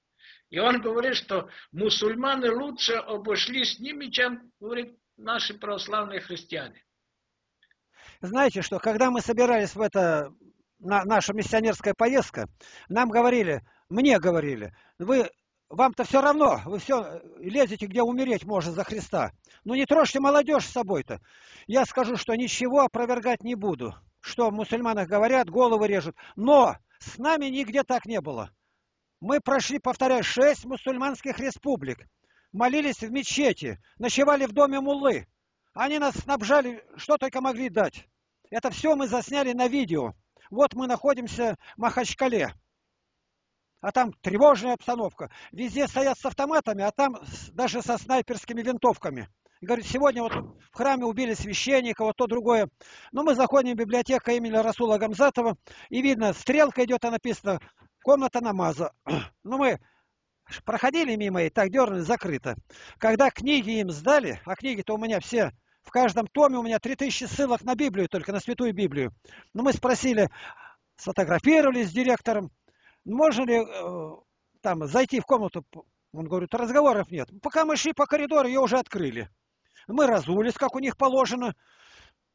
И он говорит, что мусульманы лучше обошлись с ними, чем, говорит, наши православные христиане. Знаете, что когда мы собирались в это, на, наша миссионерская поездка, нам говорили, мне говорили, вы... Вам-то все равно, вы все лезете, где умереть можно за Христа. Ну не трожьте молодежь с собой-то. Я скажу, что ничего опровергать не буду. Что в мусульманах говорят, головы режут. Но с нами нигде так не было. Мы прошли, повторяю, шесть мусульманских республик. Молились в мечети, ночевали в доме муллы. Они нас снабжали, что только могли дать. Это все мы засняли на видео. Вот мы находимся в Махачкале. А там тревожная обстановка. Везде стоят с автоматами, а там даже со снайперскими винтовками. И говорит, сегодня вот в храме убили священника, вот то, другое. Но мы заходим в библиотеку имени Расула Гамзатова, и видно, стрелка идет, а написано «Комната намаза». Но мы проходили мимо и так дернули, закрыто. Когда книги им сдали, а книги-то у меня все, в каждом томе у меня три тысячи ссылок на Библию, только на Святую Библию. Но мы спросили, сфотографировались с директором, можно ли э, там зайти в комнату? Он говорит, разговоров нет. Пока мы шли по коридору, ее уже открыли. Мы разулись, как у них положено.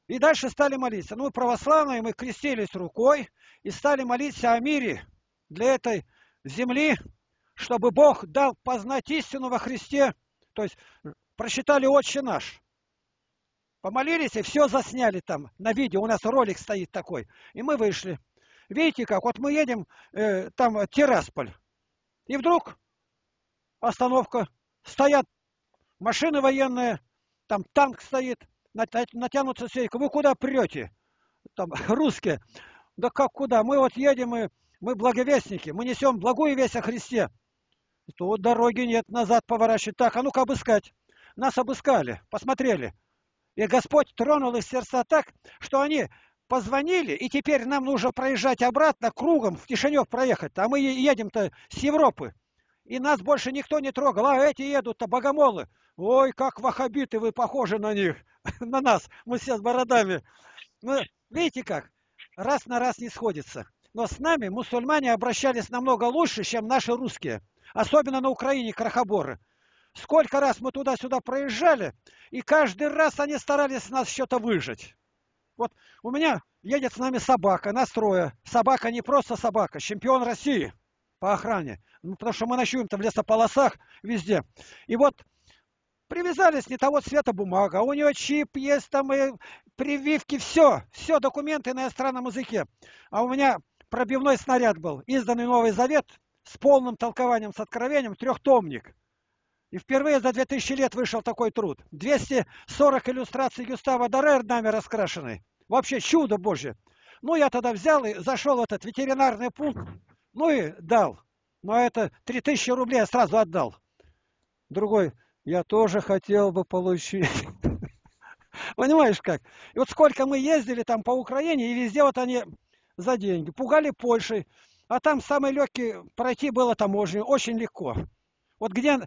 И дальше стали молиться. Ну, православные, мы крестились рукой и стали молиться о мире для этой земли, чтобы Бог дал познать истину во Христе. То есть прочитали «Отче наш». Помолились и все засняли там на видео. У нас ролик стоит такой. И мы вышли. Видите как, вот мы едем, э, там Тирасполь, и вдруг остановка, стоят машины военные, там танк стоит, натянутся сейка, вы куда прете? Там русские, да как куда, мы вот едем, и мы благовестники, мы несем благую весть о Христе. И тут дороги нет, назад поворачивать, так, а ну-ка обыскать. Нас обыскали, посмотрели, и Господь тронул их сердца так, что они... Позвонили, и теперь нам нужно проезжать обратно, кругом, в Кишинев проехать. А мы едем-то с Европы. И нас больше никто не трогал. А эти едут-то, богомолы. Ой, как ваххабиты, вы похожи на них, на нас. Мы все с бородами. Ну, видите как? Раз на раз не сходится. Но с нами мусульмане обращались намного лучше, чем наши русские. Особенно на Украине крохоборы. Сколько раз мы туда-сюда проезжали, и каждый раз они старались нас что-то выжать. Вот у меня едет с нами собака, нас трое. Собака не просто собака, чемпион России по охране. Ну, потому что мы ночуем там в лесополосах везде. И вот привязались не того цвета бумага. У нее чип есть, там и прививки, все. Все, документы на иностранном языке. А у меня пробивной снаряд был. Изданный Новый Завет с полным толкованием, с откровением, трехтомник. И впервые за две тысячи лет вышел такой труд. двести сорок иллюстраций Гюстава Доре нами раскрашены. Вообще чудо Божье. Ну, я тогда взял и зашел в этот ветеринарный пункт, ну и дал. Но это три тысячи рублей я сразу отдал. Другой, я тоже хотел бы получить. Понимаешь как? И вот сколько мы ездили там по Украине, и везде вот они за деньги. Пугали Польшей. А там самый легкий пройти было таможню. Очень легко. Вот где...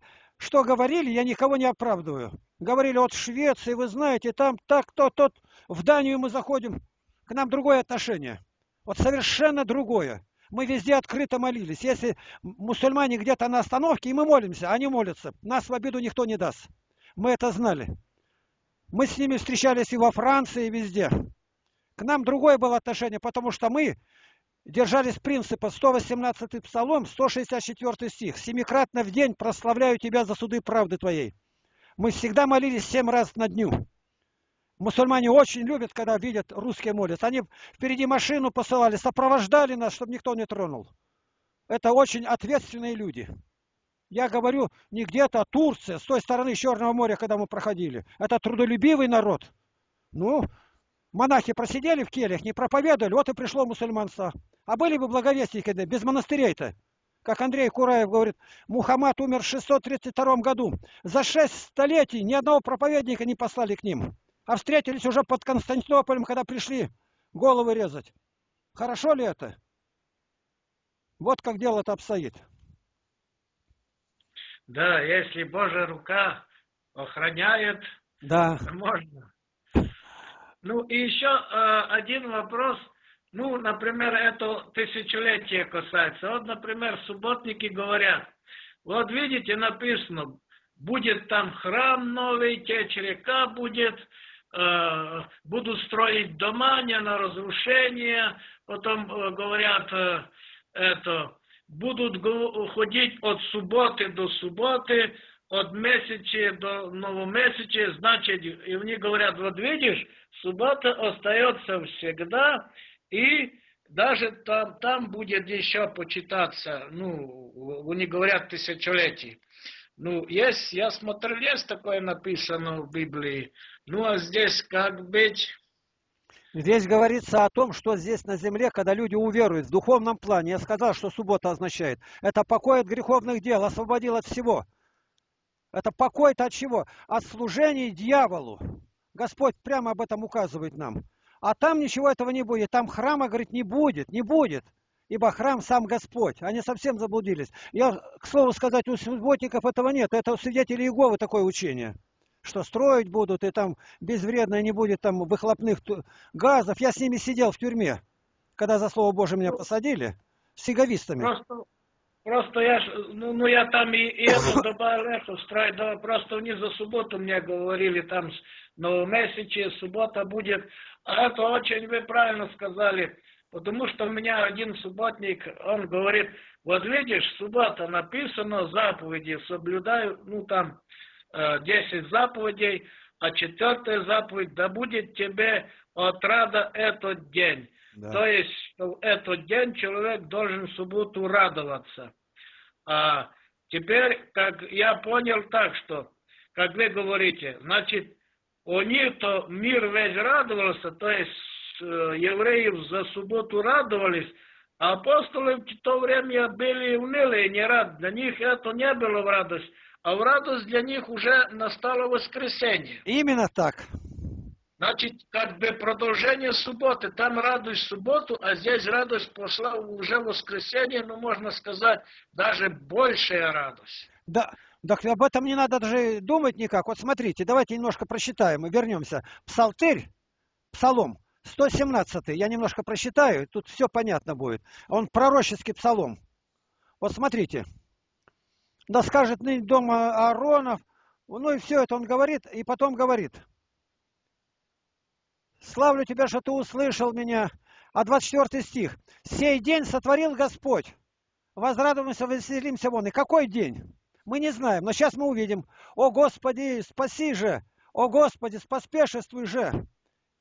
Что говорили, я никого не оправдываю. Говорили, вот в Швеции, вы знаете, там так, то, тот, в Данию мы заходим. К нам другое отношение. Вот совершенно другое. Мы везде открыто молились. Если мусульмане где-то на остановке, и мы молимся, они молятся. Нас в обиду никто не даст. Мы это знали. Мы с ними встречались и во Франции, и везде. К нам другое было отношение, потому что мы держались принципа сто восемнадцатый Псалом, сто шестьдесят четвёртый стих. «Семикратно в день прославляю тебя за суды правды твоей». Мы всегда молились семь раз на дню. Мусульмане очень любят, когда видят русские молятся. Они впереди машину посылали, сопровождали нас, чтобы никто не тронул. Это очень ответственные люди. Я говорю, не где-то, а Турция, с той стороны Черного моря, когда мы проходили. Это трудолюбивый народ. Ну... Монахи просидели в кельях, не проповедовали, вот и пришло мусульманство. А были бы благовестники без монастырей-то. Как Андрей Кураев говорит, Мухаммад умер в шестьсот тридцать втором году. За шесть столетий ни одного проповедника не послали к ним. А встретились уже под Константинополем, когда пришли головы резать. Хорошо ли это? Вот как дело-то обстоит. Да, если Божья рука охраняет, Да. Можно. Ну и еще э, один вопрос. Ну, например, это тысячелетие касается. Вот, например, субботники говорят, вот видите, написано, будет там храм новый, течь река будет, э, будут строить дома не на разрушение, потом э, говорят, э, это, будут ходить от субботы до субботы, от месяца до новомесяча, значит, и они говорят, вот видишь, суббота остается всегда, и даже там, там будет еще почитаться, ну, они говорят тысячелетий. Ну, есть, я смотрел, есть такое написано в Библии, ну, а здесь как быть? Здесь говорится о том, что здесь на земле, когда люди уверуют в духовном плане, я сказал, что суббота означает, это покой от греховных дел, освободил от всего. Это покой-то от чего? От служения дьяволу. Господь прямо об этом указывает нам. А там ничего этого не будет. Там храма, говорит, не будет, не будет. Ибо храм сам Господь. Они совсем заблудились. Я, к слову сказать, у субботников этого нет. Это у свидетелей Иеговы такое учение. Что строить будут, и там безвредно не будет там выхлопных газов. Я с ними сидел в тюрьме, когда за Слово Божие меня посадили. С иеговистами. Просто, просто я, ну, ну я там и, и это добавил, это строить. Да, просто они за субботу мне говорили, там новомесячие, суббота будет. А это очень вы правильно сказали, потому что у меня один субботник, он говорит, вот видишь, суббота написано, заповеди, соблюдаю, ну там, десять заповедей, а четвертая заповедь, да будет тебе отрада этот день. Да. То есть, в этот день человек должен в субботу радоваться. А теперь, как я понял так, что, как вы говорите, значит, у них-то мир весь радовался, то есть э, евреев за субботу радовались, а апостолы в то время были унылые, не рады. Для них это не было в радость, а в радость для них уже настало воскресенье. Именно так. Значит, как бы продолжение субботы. Там радость в субботу, а здесь радость пошла уже в воскресенье, ну, можно сказать, даже большая радость. Да. Так об этом не надо даже думать никак. Вот смотрите, давайте немножко прочитаем и вернемся. Псалтырь, псалом сто семнадцатый, я немножко прочитаю, тут все понятно будет. Он пророческий псалом. Вот смотрите. Да скажет ныне дом Ааронов, ну и все это он говорит, и потом говорит. Славлю тебя, что ты услышал меня. А двадцать четвёртый стих. Сей день сотворил Господь. Возрадуемся, веселимся вон. И какой день? Мы не знаем, но сейчас мы увидим. О Господи, спаси же! О Господи, споспешествуй же!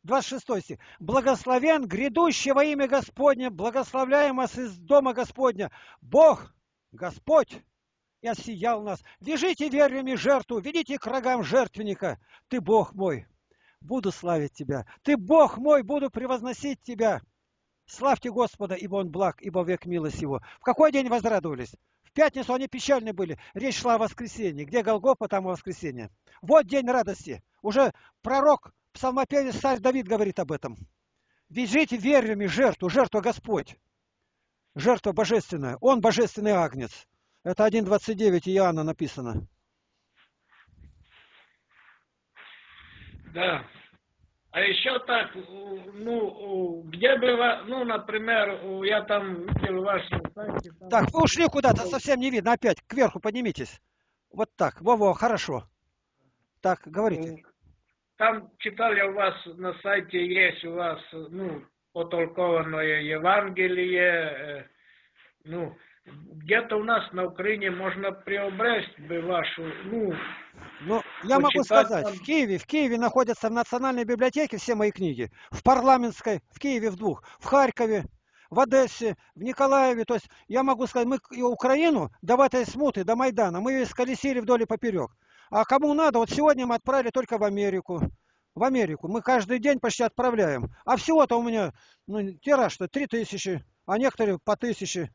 двадцать шестой стих. Благословен грядущий во имя Господне, благословляем нас из дома Господня. Бог, Господь, и осиял нас. Вяжите вервями жертву, ведите к рогам жертвенника. Ты Бог мой, буду славить Тебя. Ты Бог мой, буду превозносить Тебя. Славьте Господа, ибо Он благ, ибо век милость Его. В какой день возрадовались? В пятницу они печальны были. Речь шла о воскресенье. Где Голгофа, там и воскресенье. Вот день радости. Уже пророк, псалмопевец, царь Давид говорит об этом. Вяжите вервями жертву, жертва Господь. Жертва божественная. Он божественный агнец. Это один двадцать девять Иоанна написано. Да. А еще так, ну, где было, ну, например, я там видел ваши сайты. Там... Так, вы ушли куда-то, совсем не видно. Опять, кверху поднимитесь. Вот так, во-во, хорошо. Так, говорите. Там читал я у вас, на сайте есть у вас, ну, потолкованное Евангелие. Ну, где-то у нас на Украине можно приобрести бы вашу, ну... Ну, я могу сказать, там... в Киеве, в Киеве находятся в Национальной библиотеке все мои книги. В Парламентской, в Киеве в двух, в Харькове, в Одессе, в Николаеве. То есть, я могу сказать, мы и Украину до этой смуты, до Майдана, мы ее сколесили вдоль и поперек. А кому надо, вот сегодня мы отправили только в Америку. В Америку. Мы каждый день почти отправляем. А всего-то у меня, ну, тираж-то три тысячи, а некоторые по тысяче.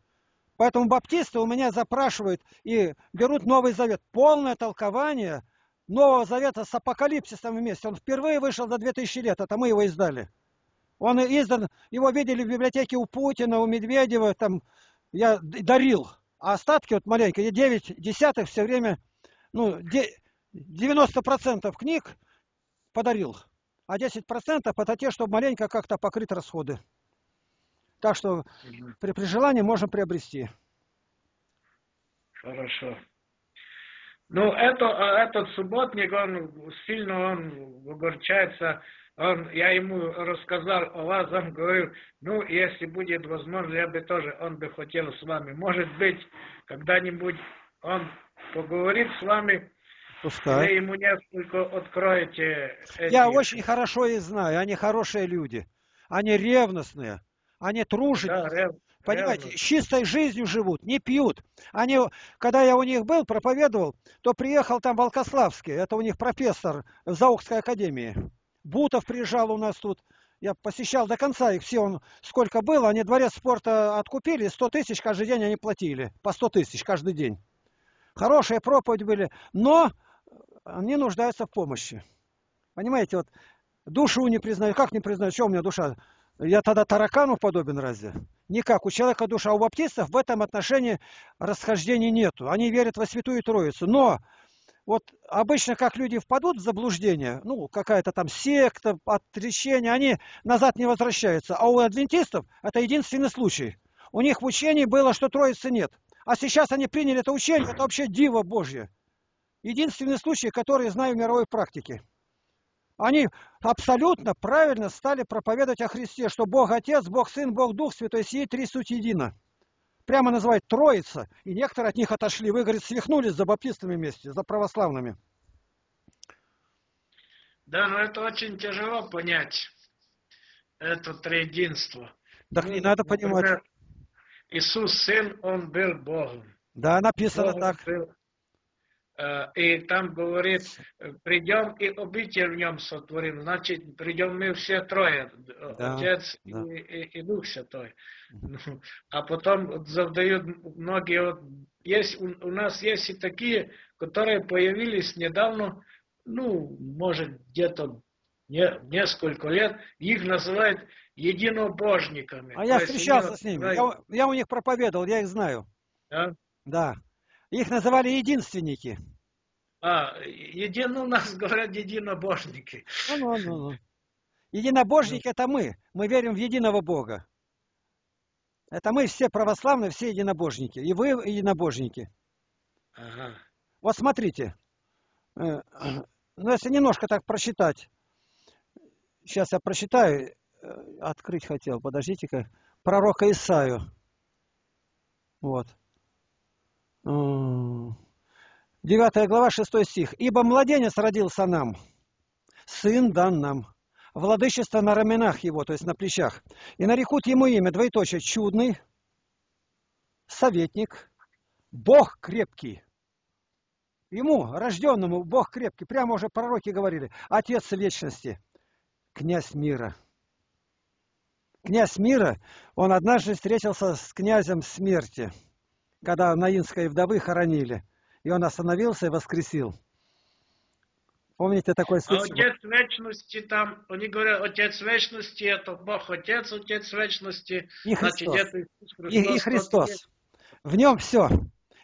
Поэтому баптисты у меня запрашивают и берут Новый Завет. Полное толкование Нового Завета с Апокалипсисом вместе. Он впервые вышел за две тысячи лет, это мы его издали. Он издан, его видели в библиотеке у Путина, у Медведева, там я дарил. А остатки, вот маленько, девять десятых все время, ну, девяносто процентов книг подарил. А десять процентов это те, чтобы маленько как-то покрыть расходы. Так что при, при желании можем приобрести. Хорошо. Ну, это, этот субботник, он сильно он огорчается. Он, я ему рассказал о вас, он говорил, ну, если будет возможно, я бы тоже, он бы хотел с вами. Может быть, когда-нибудь он поговорит с вами, пускай. Или ему несколько откроете. Эти... Я очень хорошо их знаю, они хорошие люди, они ревностные, они труженые. Да, рев... Понимаете, ревность. С чистой жизнью живут, не пьют. Они, когда я у них был, проповедовал, то приехал там Волкославский, это у них профессор в Заухской академии. Бутов приезжал у нас тут, я посещал до конца их все, он, сколько было, они дворец спорта откупили, сто тысяч каждый день они платили, по сто тысяч каждый день. Хорошие проповеди были, но они нуждаются в помощи. Понимаете, вот душу не признаю, как не признаю, что у меня душа? Я тогда таракану подобен разве? Никак, у человека душа, а у баптистов в этом отношении расхождений нету, они верят во Святую Троицу, но... Вот обычно, как люди впадут в заблуждение, ну, какая-то там секта, отречение, они назад не возвращаются. А у адвентистов это единственный случай. У них в учении было, что Троицы нет. А сейчас они приняли это учение, это вообще диво Божье. Единственный случай, который я знаю в мировой практике. Они абсолютно правильно стали проповедовать о Христе, что Бог Отец, Бог Сын, Бог Дух, Святой Сей, три суть едино. Прямо называют Троица, и некоторые от них отошли. Вы, говорит, свихнулись за баптистами вместе, за православными. Да, но это очень тяжело понять, это триединство. Так не надо понимать. Иисус Сын, Он был Богом. Да, написано Богом так. Был. И там говорит, придем и обитель в Нем сотворим. Значит, придем мы все трое, да, Отец да. И, и, и Дух Святой. Mm-hmm. А потом задают многие, вот, есть, у, у нас есть и такие, которые появились недавно, ну, может, где-то не, несколько лет, их называют единобожниками. А я встречался с ними, я, я у них проповедовал, я их знаю. Да. Да. Их называли единственники. А, еди... ну, у нас говорят единобожники. Ну, ну, ну, ну. Единобожники – это мы. Мы верим в единого Бога. Это мы все православные, все единобожники. И вы единобожники. Ага. Вот смотрите. Ну, если немножко так прочитать. Сейчас я прочитаю. Открыть хотел. Подождите-ка. Пророка Исаию. Вот. девятая глава, шестой стих. «Ибо младенец родился нам, сын дан нам, владычество на раменах его», то есть на плечах, «и нарекут ему имя, двоеточие, чудный, советник, Бог крепкий». Ему, рожденному, Бог крепкий, прямо уже пророки говорили, Отец вечности, князь мира. Князь мира, он однажды встретился с князем смерти, когда Наинской вдовы хоронили. И он остановился и воскресил. Помните такой случай? А Отец Вечности там, они говорят, Отец Вечности, это Бог Отец, Отец Вечности. И значит, Христос. Это Иисус Христос. И, и Христос. В нем все.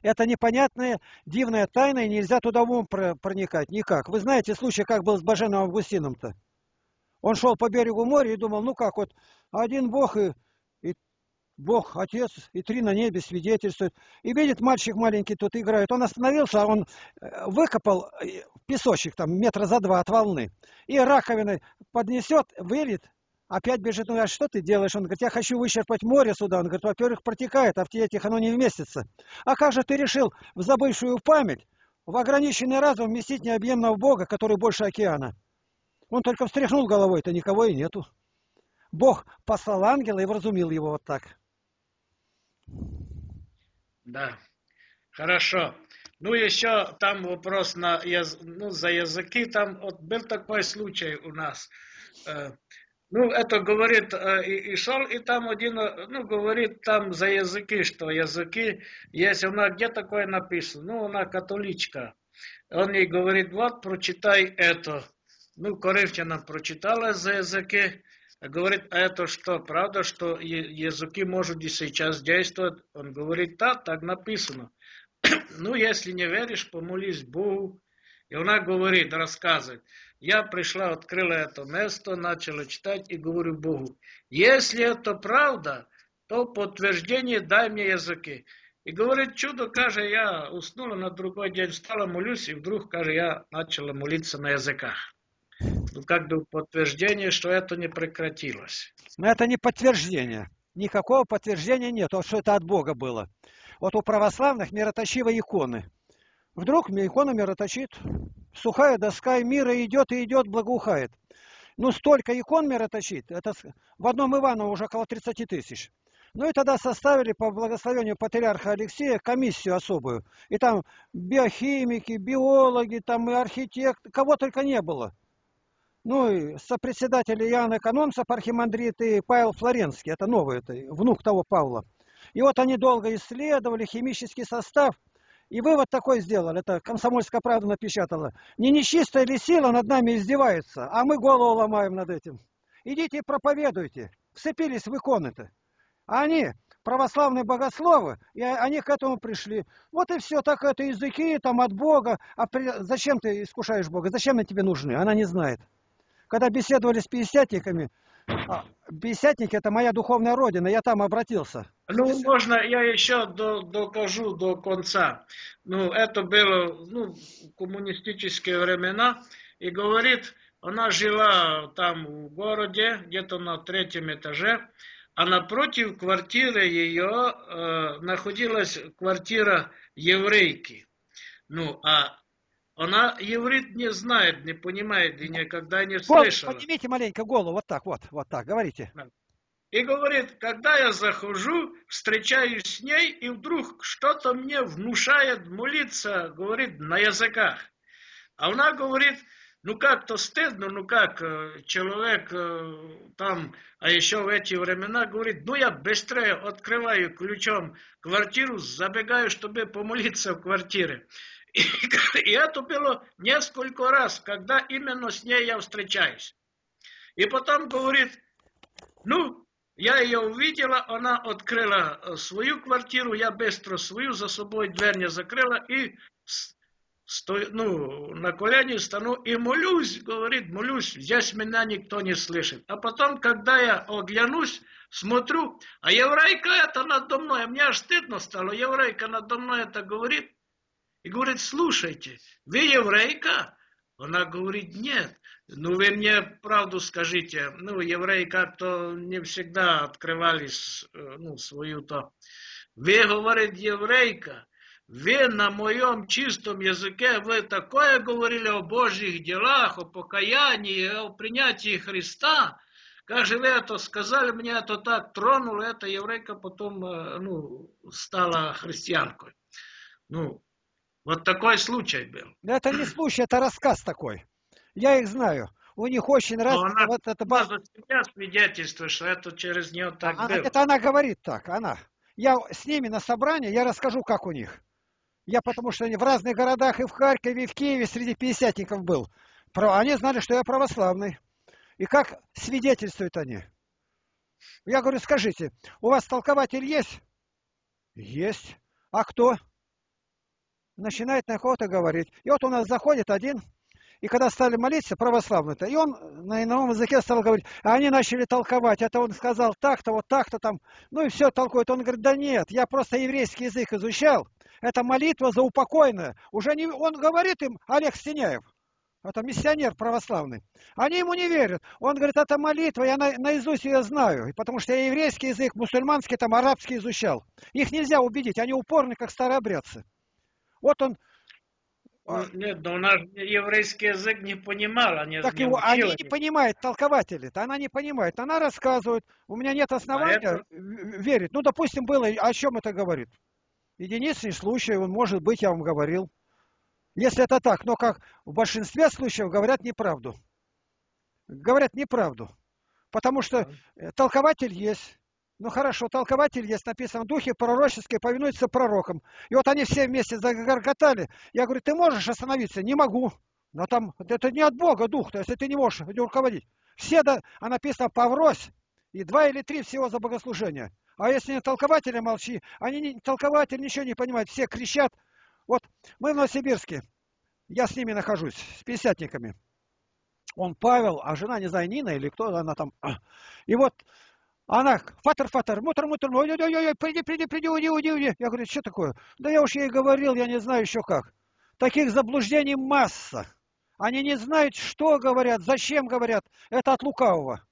Это непонятная, дивная тайна, и нельзя туда умом проникать никак. Вы знаете случай, как был с Блаженным Августином-то? Он шел по берегу моря и думал, ну как, вот один Бог и... Бог, Отец, и три на небе свидетельствуют. И видит, мальчик маленький тут играет. Он остановился, а он выкопал песочек там метра за два от волны. И раковины поднесет, вылет, опять бежит. Ну, а что ты делаешь? Он говорит, я хочу вычерпать море сюда. Он говорит, во-первых, протекает, а в этих оно не вместится. А как же ты решил в забывшую память, в ограниченный разум вместить необъемного Бога, который больше океана? Он только встряхнул головой-то, никого и нету. Бог послал ангела и вразумил его вот так. Да, хорошо. Ну, еще там вопрос на, ну, за языки. Там вот был такой случай у нас. Э, ну, это говорит, э, и, и шел, и там один, ну, говорит там за языки, что языки есть. Она где такое написано? Ну, она католичка. Он ей говорит, вот, прочитай это. Ну, Коринфянам прочитала за языки. Говорит, а это что, правда, что языки могут и сейчас действовать? Он говорит, да, так написано. Ну, если не веришь, помолись Богу И она говорит, рассказывает, я пришла, открыла это место, начала читать и говорю Богу, если это правда, то подтверждение дай мне языки. И говорит, чудо, каже, я уснула, на другой день встала, молюсь, и вдруг, каже, я начала молиться на языках. Ну, как бы подтверждение, что это не прекратилось. Но это не подтверждение. Никакого подтверждения нет, что это от Бога было. Вот у православных мироточивые иконы. Вдруг икона мироточит, сухая доска, и мира идет, и идет, благоухает. Ну, столько икон мироточит, это в одном Иваново уже около тридцати тысяч. Ну и тогда составили по благословению патриарха Алексея комиссию особую. И там биохимики, биологи, там и архитекторы, кого только не было. Ну и сопредседатели Иоанна Канонца, архимандрит, и Павел Флоренский, это новый, это внук того Павла. И вот они долго исследовали химический состав, и вывод такой сделали, это «Комсомольская правда» напечатала. Не нечистая ли сила над нами издевается, а мы голову ломаем над этим. Идите и проповедуйте, вцепились в иконы-то. А они, православные богословы, и они к этому пришли. Вот и все, так это языки там от Бога. А при... зачем ты искушаешь Бога? Зачем они тебе нужны? Она не знает. Когда беседовали с пятидесятниками, а, пятидесятники – это моя духовная родина, я там обратился. Ну, можно я еще до, докажу до конца. Ну, это было ну, в коммунистические времена, и говорит, она жила там в городе, где-то на третьем этаже, а напротив квартиры ее э, находилась квартира еврейки. Ну, а она еврит не знает, не понимает и никогда не слышала. Поднимите маленько голову, вот так, вот, вот так, говорите. И говорит, когда я захожу, встречаюсь с ней, и вдруг что-то мне внушает молиться, говорит, на языках. А она говорит... Ну как-то стыдно, ну как человек там, а еще в эти времена говорит, ну я быстрее открываю ключом квартиру, забегаю, чтобы помолиться в квартире. И, и это было несколько раз, когда именно с ней я встречаюсь. И потом говорит, ну я ее увидела, она открыла свою квартиру, я быстро свою за собой дверь не закрыла и... Стой, ну, на колени стану и молюсь, говорит, молюсь, здесь меня никто не слышит. А потом, когда я оглянусь, смотрю, а еврейка это надо мной, мне аж стыдно стало, еврейка надо мной это говорит. И говорит, слушайте, вы еврейка? Она говорит, нет, ну вы мне правду скажите, ну евреи как-то не всегда открывали ну, свою-то. Вы, говорит, еврейка. Вы на моем чистом языке, вы такое говорили о Божьих делах, о покаянии, о принятии Христа. Как же вы это сказали, мне это так тронуло, эта еврейка потом ну, стала христианкой. Ну, вот такой случай был. Это не случай, это рассказ такой. Я их знаю. У них очень раз... Она, вот это... она свидетельство, что это через нее так она, было. Это она говорит так, она. Я с ними на собрании, я расскажу, как у них. Я потому что в разных городах, и в Харькове, и в Киеве среди пятидесятников был. Они знали, что я православный. И как свидетельствуют они? Я говорю, скажите, у вас толкователь есть? Есть. А кто? Начинает на кого-то говорить. И вот у нас заходит один, и когда стали молиться, православный-то, и он на ином языке стал говорить, а они начали толковать, это он сказал так-то, вот так-то там, ну и все толкует. Он говорит, да нет, я просто еврейский язык изучал, это молитва заупокойная. Уже не... Он говорит им, Олег Стеняев, это миссионер православный, они ему не верят. Он говорит, это молитва, я на... наизусть ее знаю, потому что я еврейский язык, мусульманский, там арабский изучал. Их нельзя убедить, они упорны, как старообрядцы. Вот он... Нет, но она еврейский язык не понимала. Не так его, они не понимают, толкователи-то, она не понимает. Она рассказывает, у меня нет основания а это... верить. Ну, допустим, было, о чем это говорит. Единичный случай, он, может быть, я вам говорил. Если это так, но как в большинстве случаев говорят неправду. Говорят неправду. Потому что толкователь есть. Ну хорошо, толкователь есть, написано, духи пророческие повинуются пророкам. И вот они все вместе загорготали. Я говорю, ты можешь остановиться? Не могу. Но там, это не от Бога дух, то есть ты не можешь руководить. Все, да, а написано, поврось, и два или три всего за богослужение. А если не толкователя, молчи. Они, не, толкователь, ничего не понимают, все кричат. Вот мы в Новосибирске Я с ними нахожусь, с пятидесятниками. Он Павел, а жена, не знаю, Нина или кто она там. И вот она, фатер, фатер, мутер, мутер, ой, ой, ой, ой, приди, приди, приди, уйди, уйди, уйди. Я говорю, что такое? Да я уж ей говорил, я не знаю еще как. Таких заблуждений масса. Они не знают, что говорят, зачем говорят. Это от лукавого.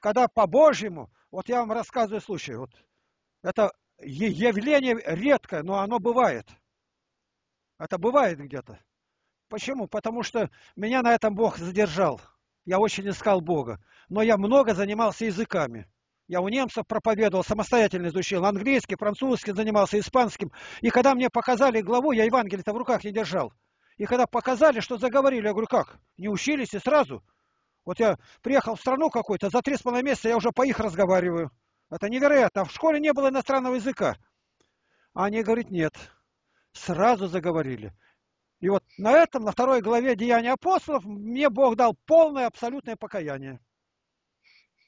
Когда по-божьему, вот я вам рассказываю случай, вот это явление редкое, но оно бывает. Это бывает где-то. Почему? Потому что меня на этом Бог задержал. Я очень искал Бога. Но я много занимался языками. Я у немцев проповедовал, самостоятельно изучил. Английский, французский занимался, испанским. И когда мне показали главу, я Евангелие-то в руках не держал. И когда показали, что заговорили, я говорю, как? Не учились и сразу? Вот я приехал в страну какую-то, за три с половиной месяца я уже по их разговариваю. Это невероятно. В школе не было иностранного языка. А они говорят, нет. Сразу заговорили. И вот на этом, на второй главе Деяний апостолов, мне Бог дал полное, абсолютное покаяние.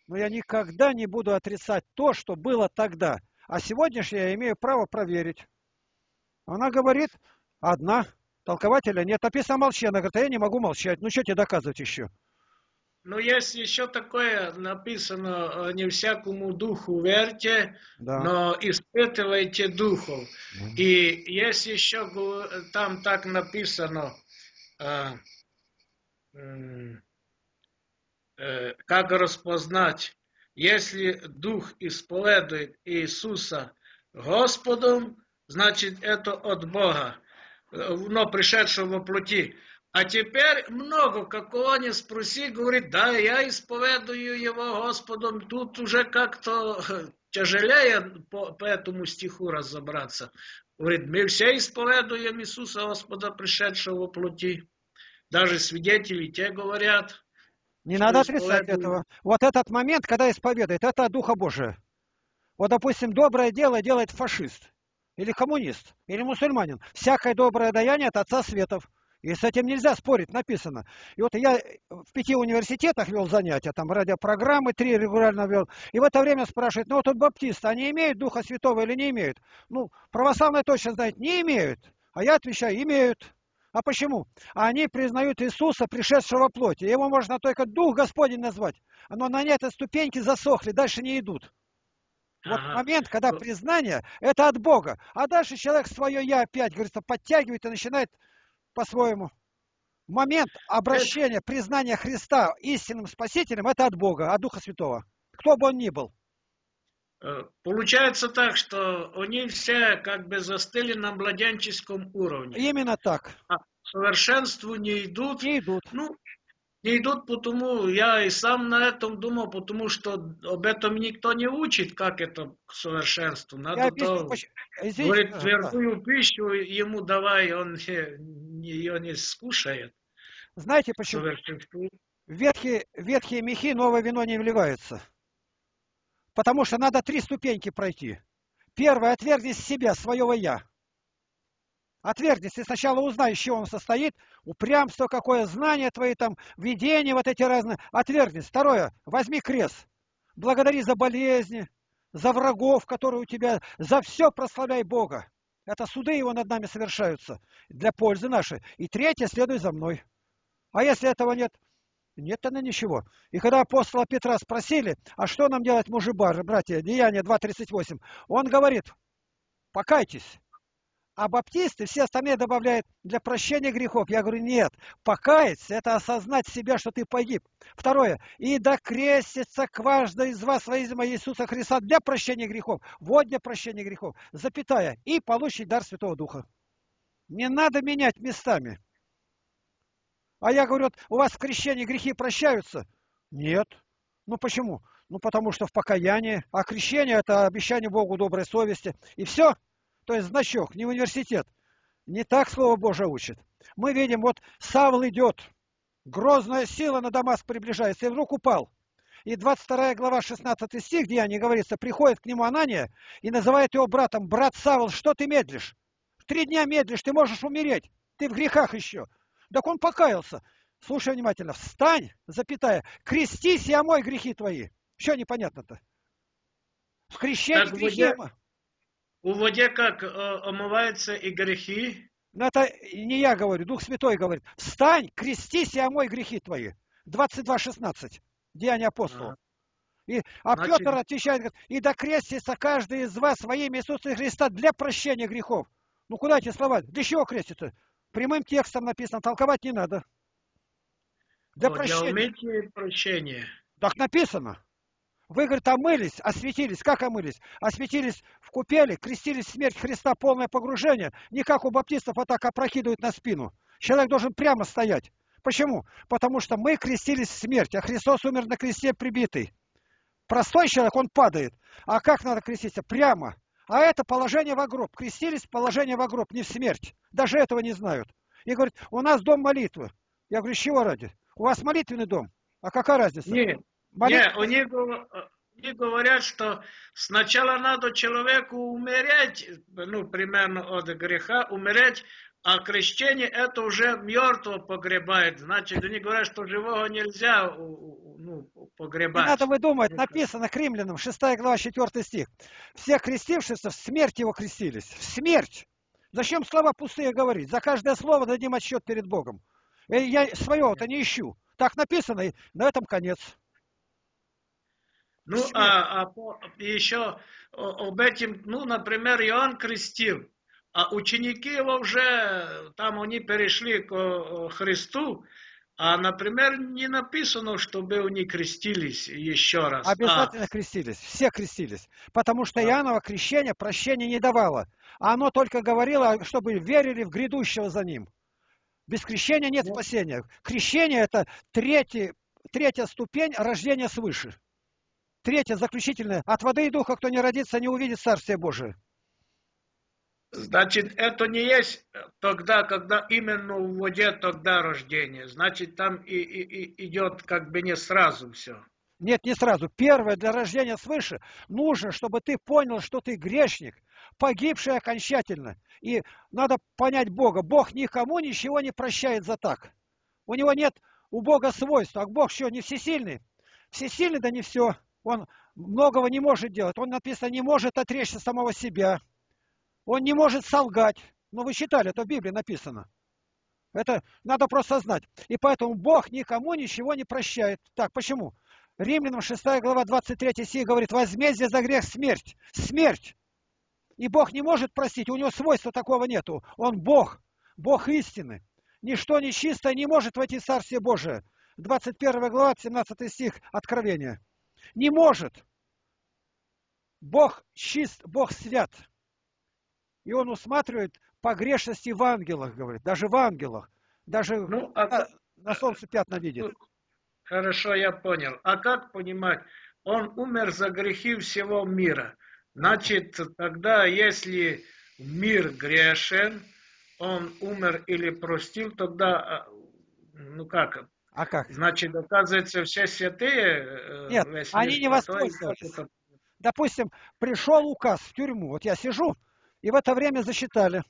Но я никогда не буду отрицать то, что было тогда. А сегодняшнее я имею право проверить. Она говорит, одна, толкователя нет. Написано молчи. Она говорит, а я не могу молчать. Ну, что тебе доказывать еще? Ну, есть еще такое написано, не всякому духу верьте, да, но испытывайте духов. Да. И есть еще, там так написано, э, э, как распознать, если дух исповедует Иисуса Господом, значит это от Бога, но пришедшего во плоти. А теперь много какого не спроси, говорит, да, я исповедую его Господом. Тут уже как-то тяжелее по, по этому стиху разобраться. Говорит, мы все исповедуем Иисуса Господа, пришедшего во плоти. Даже свидетели те говорят. Не надо отрицать этого. Вот этот момент, когда исповедует, это от Духа Божия. Вот, допустим, доброе дело делает фашист, или коммунист, или мусульманин. Всякое доброе даяние от Отца Светов. И с этим нельзя спорить, написано. И вот я в пяти университетах вел занятия, там радиопрограммы три регулярно вел. И в это время спрашивают, ну вот тут баптисты, они имеют Духа Святого или не имеют? Ну, православные точно знают, не имеют. А я отвечаю, имеют. А почему? Они признают Иисуса, пришедшего во плоти. Его можно только Дух Господень назвать. Но на этой ступеньке засохли, дальше не идут. Вот ага. момент, когда признание, это от Бога. А дальше человек свое «я» опять, говорится, подтягивает и начинает... по-своему. Момент обращения, признания Христа истинным Спасителем, это от Бога, от Духа Святого. Кто бы он ни был. Получается так, что они все как бы застыли на младенческом уровне. Именно так. А к совершенству не идут. Не идут. Ну, не идут, потому я и сам на этом думал, потому что об этом никто не учит, как это к совершенству. Надо объясню, то, извините, говорит, твердую да. пищу ему давай, он ее не скушает. Знаете почему? Ветхие, ветхие мехи, новое вино не вливается. Потому что надо три ступеньки пройти. Первое, отвергни себя, своего я. Отвергнись, и сначала узнай, из чего он состоит, упрямство какое, знания твои там, видения вот эти разные. Отвергнись. Второе, возьми крест. Благодари за болезни, за врагов, которые у тебя, за все прославляй Бога. Это суды его над нами совершаются для пользы нашей. И третье, следуй за мной. А если этого нет? Нет, тогда ничего. И когда апостола Петра спросили, а что нам делать, мужи, братья, Деяния два тридцать восемь, он говорит, покайтесь. А баптисты, все остальные добавляют, для прощения грехов. Я говорю, нет, покаяться – это осознать себя, что ты погиб. Второе, и докрестится каждый из вас во имя Иисуса Христа для прощения грехов. Вот для прощения грехов. Запятая. И получить дар Святого Духа. Не надо менять местами. А я говорю, вот, у вас в крещении грехи прощаются? Нет. Ну почему? Ну потому что в покаянии. А крещение – это обещание Богу доброй совести. И все. То есть значок, не университет. Не так Слово Божие учит. Мы видим, вот Савл идет. Грозная сила на Дамаск приближается. И вдруг упал. И двадцать вторая глава, шестнадцатый стих, где они говорится, приходит к нему Анания и называет его братом. Брат Савл, что ты медлишь? Три дня медлишь, ты можешь умереть. Ты в грехах еще. Так он покаялся. Слушай внимательно. Встань, запятая, крестись и омой грехи твои. Что непонятно-то? В крещении грехи... У воде как э, омываются и грехи? Это не я говорю, Дух Святой говорит. Встань, крестись и омой грехи твои. двадцать два шестнадцать. Деяния апостола. И, а Значит... Петр отвечает, говорит, и докрестится каждый из вас во имя Иисуса Христа для прощения грехов. Ну куда эти слова? Для чего крестится? Прямым текстом написано, толковать не надо. Для О, прощения. Для прощения. Так написано. Вы, говорит, омылись, осветились. Как омылись? Осветились в купели, крестились в смерть Христа, полное погружение. Не как у баптистов, а так опрокидывают на спину. Человек должен прямо стоять. Почему? Потому что мы крестились в смерть, а Христос умер на кресте прибитый. Простой человек, он падает. А как надо креститься? Прямо. А это положение в гроб. Крестились положение в гроб, не в смерть. Даже этого не знают. И говорит, у нас дом молитвы. Я говорю, чего ради? У вас молитвенный дом? А какая разница? Нет. Нет, они, они говорят, что сначала надо человеку умереть, ну, примерно от греха, умереть, а крещение это уже мертвого погребает. Значит, они говорят, что живого нельзя ну, погребать. Не надо выдумать, написано к Римлянам, шестая глава, четвёртый стих. Все крестившиеся в смерть его крестились. В смерть! Зачем слова пустые говорить? За каждое слово дадим отсчет перед Богом. Я своего-то не ищу. Так написано, и на этом конец. Ну, а, а еще об этом, ну, например, Иоанн крестил, а ученики его уже, там они перешли к Христу, а, например, не написано, чтобы они крестились еще раз. Обязательно а. крестились, все крестились, потому что Иоанново крещение прощения не давало, оно только говорило, чтобы верили в грядущего за ним. Без крещения нет спасения. Крещение – это третий, третья ступень рождения свыше. Третье, заключительное. От воды и духа, кто не родится, не увидит Царствие Божие. Значит, это не есть тогда, когда именно в воде тогда рождение. Значит, там и, и, и идет как бы не сразу все. Нет, не сразу. Первое, для рождения свыше нужно, чтобы ты понял, что ты грешник, погибший окончательно. И надо понять Бога. Бог никому ничего не прощает за так. У него нет у Бога свойств. А Бог еще не всесильный. Всесильный, да не все. Он многого не может делать. Он, написано, не может отречься самого себя. Он не может солгать. Но вы читали, это в Библии написано. Это надо просто знать. И поэтому Бог никому ничего не прощает. Так, почему? Римлянам шестая глава, двадцать третий стих говорит, возмездие за грех смерть. Смерть. И Бог не может простить. У него свойства такого нету. Он Бог. Бог истины. Ничто нечистое не может войти в Царствие Божие. двадцать первая глава, семнадцатый стих Откровения. Не может. Бог чист, Бог свят. И он усматривает погрешности в ангелах, говорит. Даже в ангелах. Даже ну, а на, как... на солнце пятна видит. Хорошо, я понял. А как понимать? Он умер за грехи всего мира. Значит, тогда, если мир грешен, он умер или простил, тогда, ну как... А как? Значит, оказывается, все святые... Нет, весь они не воспользовались. Допустим, пришел указ в тюрьму. Вот я сижу, и в это время засчитали.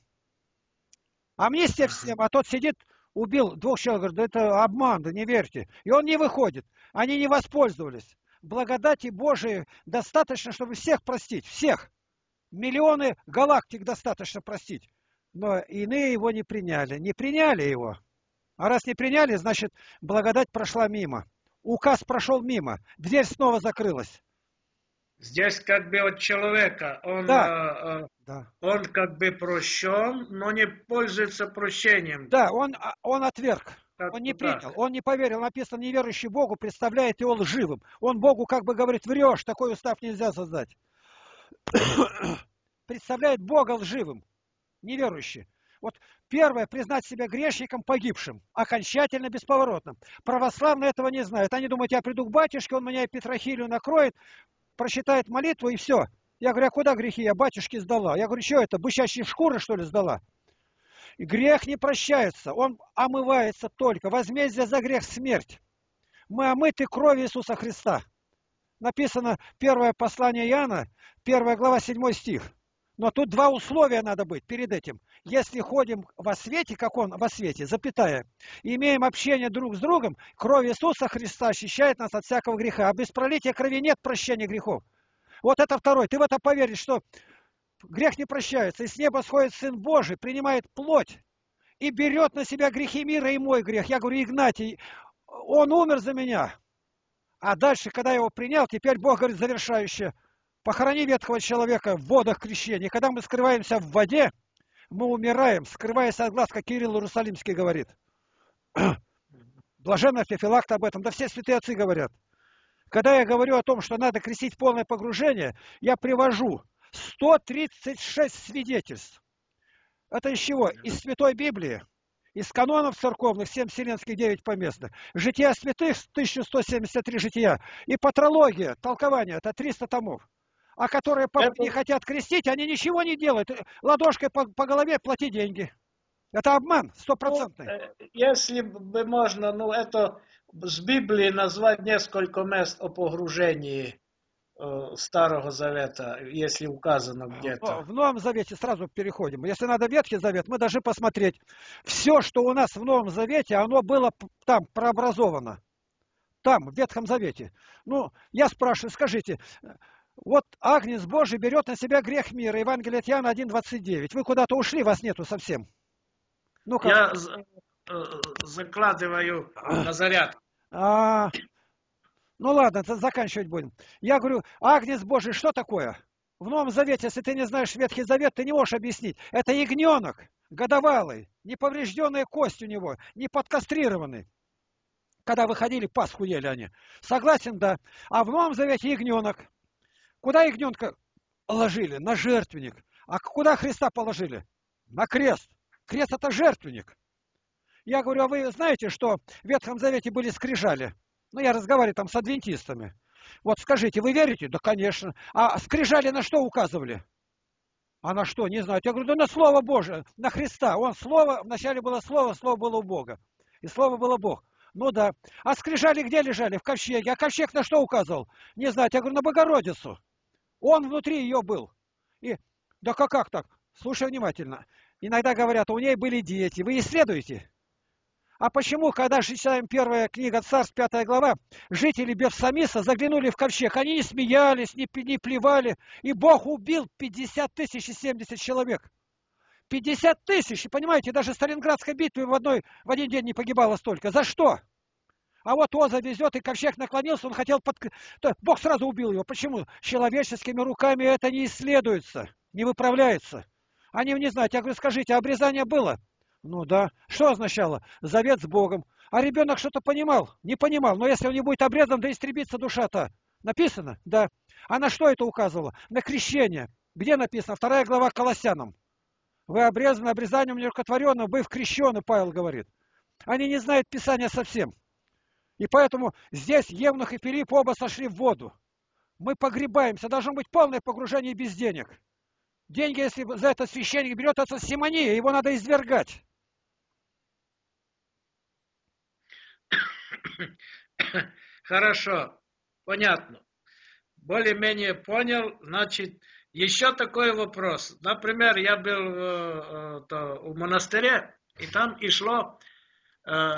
Амнистия всем, а тот сидит, убил двух человек. Говорит, да это обман, да не верьте. И он не выходит. Они не воспользовались. Благодати Божией достаточно, чтобы всех простить. Всех. Миллионы галактик достаточно простить. Но иные его не приняли. Не приняли его. А раз не приняли, значит, благодать прошла мимо. Указ прошел мимо. Дверь снова закрылась. Здесь как бы от человека. Он, да. Э, э, да. он как бы прощен, но не пользуется прощением. Да, он, он отверг. Так, он не да. принял. Он не поверил. Написано, неверующий Богу представляет его лживым. Он Богу как бы говорит, врешь, такой устав нельзя создать. Представляет Бога лживым. Неверующий. Вот первое, признать себя грешником погибшим, окончательно бесповоротным. Православные этого не знают. Они думают, я приду к батюшке, он меня петрохилию накроет, прочитает молитву и все. Я говорю, а куда грехи? Я батюшке сдала. Я говорю, что это, бычачьи шкуры, что ли, сдала? И грех не прощается, он омывается только. Возмездие за грех смерть. Мы омыты кровью Иисуса Христа. Написано первое послание Иоанна, первая глава, седьмой стих. Но тут два условия надо быть перед этим. Если ходим во свете, как он во свете, запятая, имеем общение друг с другом, кровь Иисуса Христа очищает нас от всякого греха. А без пролития крови нет прощения грехов. Вот это второй. Ты в это поверишь, что грех не прощается. И с неба сходит Сын Божий, принимает плоть и берет на себя грехи мира и мой грех. Я говорю: Игнатий, он умер за меня. А дальше, когда я его принял, теперь Бог говорит завершающее: похорони ветхого человека в водах крещения. И когда мы скрываемся в воде, мы умираем, скрываясь от глаз, как Кирилл Иерусалимский говорит. Блаженный Феофилакт об этом, да все святые отцы говорят. Когда я говорю о том, что надо крестить полное погружение, я привожу сто тридцать шесть свидетельств. Это из чего? Из Святой Библии, из канонов церковных, семь вселенских, девять поместных. Жития святых, тысяча сто семьдесят три жития. И патрология, толкование, это триста томов. А которые это... не хотят крестить, они ничего не делают. Ладошкой по, по голове плати деньги. Это обман стопроцентный. Ну, если бы можно, ну это с Библии назвать несколько мест о погружении э, Старого Завета, если указано где-то. В Новом Завете сразу переходим. Если надо Ветхий Завет, мы должны посмотреть. Все, что у нас в Новом Завете, оно было там прообразовано. Там, в Ветхом Завете. Ну, я спрашиваю, скажите... Вот Агнец Божий берет на себя грех мира. Евангелие от Иоанна один двадцать девять. Вы куда-то ушли, вас нету совсем. Ну как? Я э, закладываю на заряд. А, ну ладно, заканчивать будем. Я говорю, Агнец Божий, что такое? В Новом Завете, если ты не знаешь Ветхий Завет, ты не можешь объяснить. Это ягненок, годовалый, неповрежденная кость у него, не подкастрированный. Когда выходили, Пасху ели они. Согласен, да. А в Новом Завете ягненок. Куда ягненка положили? На жертвенник. А куда Христа положили? На крест. Крест – это жертвенник. Я говорю, а вы знаете, что в Ветхом Завете были скрижали? Ну, я разговариваю там с адвентистами. Вот скажите, вы верите? Да, конечно. А скрижали на что указывали? А на что? Не знаю. Я говорю, да на Слово Божие, на Христа. Он Слово, вначале было Слово, Слово было у Бога. И Слово было Бог. Ну да. А скрижали где лежали? В ковчеге. А ковчег на что указывал? Не знаю. Я говорю, на Богородицу. Он внутри ее был. И, да как, как так? Слушай внимательно. Иногда говорят, у ней были дети. Вы исследуете? А почему, когда читаем первая книга Царств, пятая глава, жители Бефсамиса заглянули в ковчег. Они не смеялись, не, не плевали. И Бог убил пятьдесят тысяч и семьдесят человек. пятьдесят тысяч, понимаете, даже в Сталинградской битве в, одной, в один день не погибало столько. За что? А вот Оза везет, и ковчег наклонился, он хотел под... Бог сразу убил его. Почему? Человеческими руками это не исследуется, не выправляется. Они не знают. Я говорю, скажите, а обрезание было? Ну да. Что означало? Завет с Богом. А ребенок что-то понимал? Не понимал. Но если он не будет обрезан, да истребится душа-то. Написано? Да. А на что это указывало? На крещение. Где написано? Вторая глава Колоссянам. Вы обрезаны обрезанием нерукотворенным, вы вкрещены, Павел говорит. Они не знают Писания совсем. И поэтому здесь Евнух и Филипп оба сошли в воду. Мы погребаемся. Должно быть полное погружение без денег. Деньги, если за это священник берет, это симония. Его надо извергать. Хорошо. Понятно. Более-менее понял. Значит... Еще такой вопрос. Например, я был э, то, в монастыре, и там и шло э,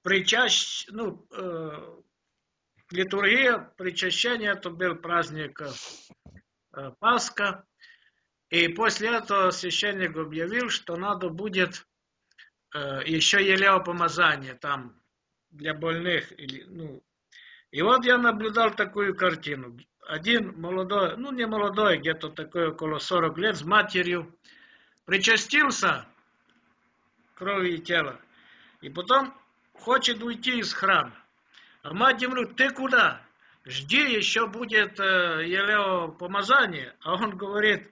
причащ, ну, э, литургия, причащение, это был праздник э, Пасха. И после этого священник объявил, что надо будет э, еще елеопомазание там для больных. Или, ну. И вот я наблюдал такую картину. Один молодой, ну не молодой, где-то такой около сорока лет, с матерью, причастился кровью и тела. И потом хочет уйти из храма. А мать ему: ты куда? Жди, еще будет э, елеопомазание. А он говорит: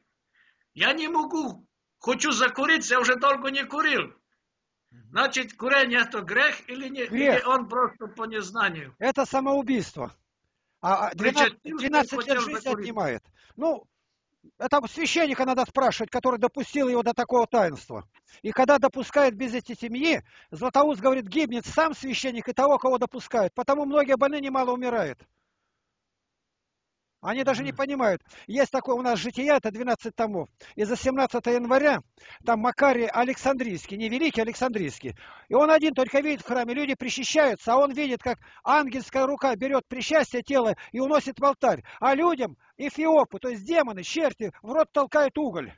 я не могу, хочу закурить, я уже долго не курил. Значит, курение это грех или не? Грех. Или он просто по незнанию? Это самоубийство. А двенадцать лет жизни отнимает. Ну, это священника надо спрашивать, который допустил его до такого таинства. И когда допускает без этой семьи, Златоуст говорит, гибнет сам священник и того, кого допускает. Потому многие больные немало умирают. Они даже не понимают. Есть такое у нас житие, это двенадцать томов. И за семнадцатое января там Макарий Александрийский, не великий Александрийский. И он один только видит в храме, люди причащаются, а он видит, как ангельская рука берет причастие тела и уносит в алтарь. А людям, эфиопы, то есть демоны, черти, в рот толкают уголь.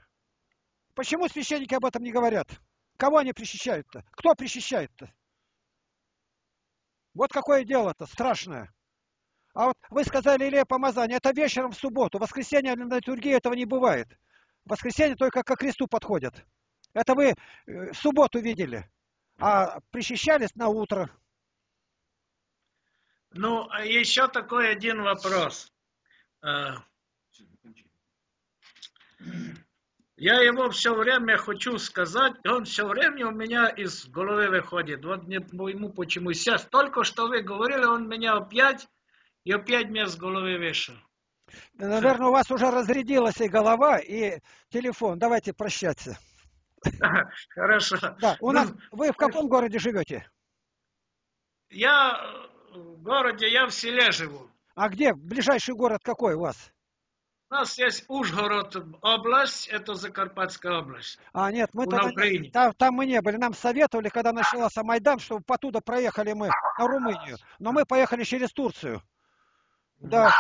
Почему священники об этом не говорят? Кого они причащают-то? Кто причащает-то? Вот какое дело-то страшное. А вот вы сказали, Илея помазание, это вечером в субботу. В воскресенье на литургии этого не бывает. В воскресенье только ко кресту подходят. Это вы в субботу видели, а причащались на утро. Ну, еще такой один вопрос. Я его все время хочу сказать, он все время у меня из головы выходит. Вот не пойму почему. Сейчас только что вы говорили, он меня опять, и опять мне с головы вышел. Наверное, у вас уже разрядилась и голова, и телефон. Давайте прощаться. Хорошо. Да, у нас... Вы в каком городе живете? Я в городе, я в селе живу. А где? Ближайший город какой у вас? У нас есть Ужгород область, это Закарпатская область. А, нет, мы тогда, там, там мы не были. Нам советовали, когда начался Майдан, чтобы потуда проехали мы на Румынию. Но мы поехали через Турцию. Да.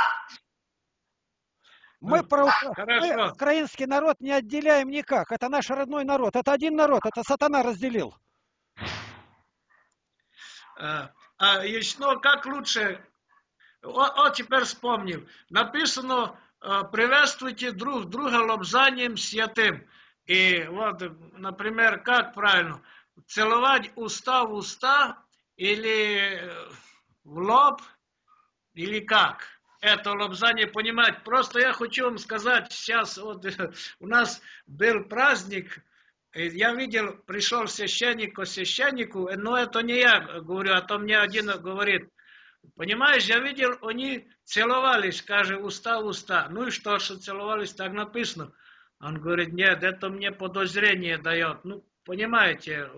Мы, про... мы украинский народ не отделяем никак. Это наш родной народ. Это один народ. Это сатана разделил. А, а еще как лучше... О, о, теперь вспомнил. Написано... Приветствуйте друг друга лобзанием святым. И вот, например, как правильно? Целовать уста в уста или в лоб, или как? Это лобзание понимать. Просто я хочу вам сказать, сейчас вот, у нас был праздник, я видел, пришел священник к священнику, но это не я говорю, а то мне один говорит. Понимаешь, я видел, они целовались, скажем, уста в уста. Ну и что, что целовались, так написано. Он говорит, нет, это мне подозрение дает. Ну, понимаете,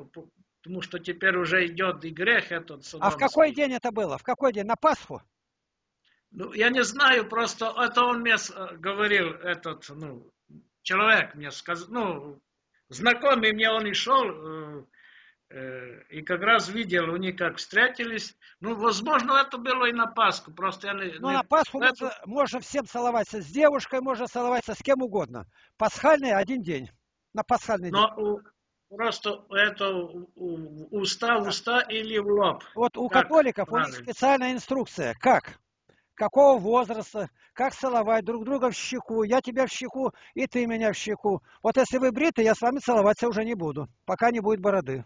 потому что теперь уже идет и грех этот. А в какой день это было? В какой день? На Пасху? Ну, я не знаю, просто это он мне говорил, этот, ну, человек мне сказал, ну, знакомый мне он и шел... И как раз видел, у них как встретились. Ну, возможно, это было и на Пасху. Просто я не... Ну, на Пасху это... можно, можно всем целоваться. С девушкой можно целоваться, с кем угодно. Пасхальный один день. На пасхальный Но день. У, просто это у, у, уста в уста или в лоб. Вот у как? Католиков у них специальная инструкция. Как? Какого возраста? Как целовать друг друга в щеку? Я тебя в щеку, и ты меня в щеку. Вот если вы бриты, я с вами целоваться уже не буду. Пока не будет бороды.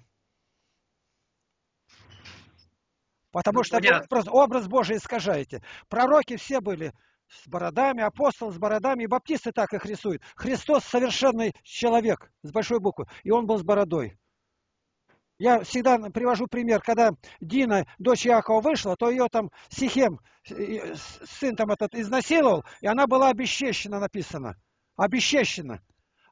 Потому ну, что образ, образ Божий искажаете. Пророки все были с бородами, апостолы с бородами, и баптисты так их рисуют. Христос совершенный человек, с большой буквы, и он был с бородой. Я всегда привожу пример, когда Дина, дочь Иакова, вышла, то ее там Сихем, сын там этот, изнасиловал, и она была обесчещена, написано. Обесчещена.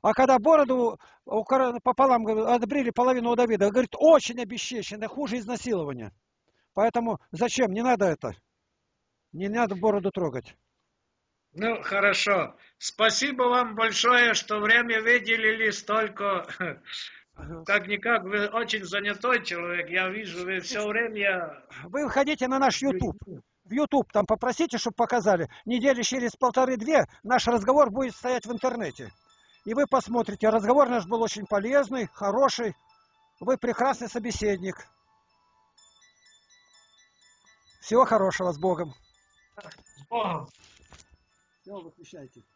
А когда бороду пополам отбрили половину у Давида, говорит, очень обесчещена, хуже изнасилования. Поэтому зачем? Не надо это. Не надо бороду трогать. Ну, хорошо. Спасибо вам большое, что время выделили столько. Как-никак, вы очень занятой человек. Я вижу, вы все время... Вы входите на наш YouTube. В YouTube там попросите, чтобы показали. Недели через полторы-две наш разговор будет стоять в интернете. И вы посмотрите. Разговор наш был очень полезный, хороший. Вы прекрасный собеседник. Всего хорошего, с Богом. С Богом. Все, выключайте.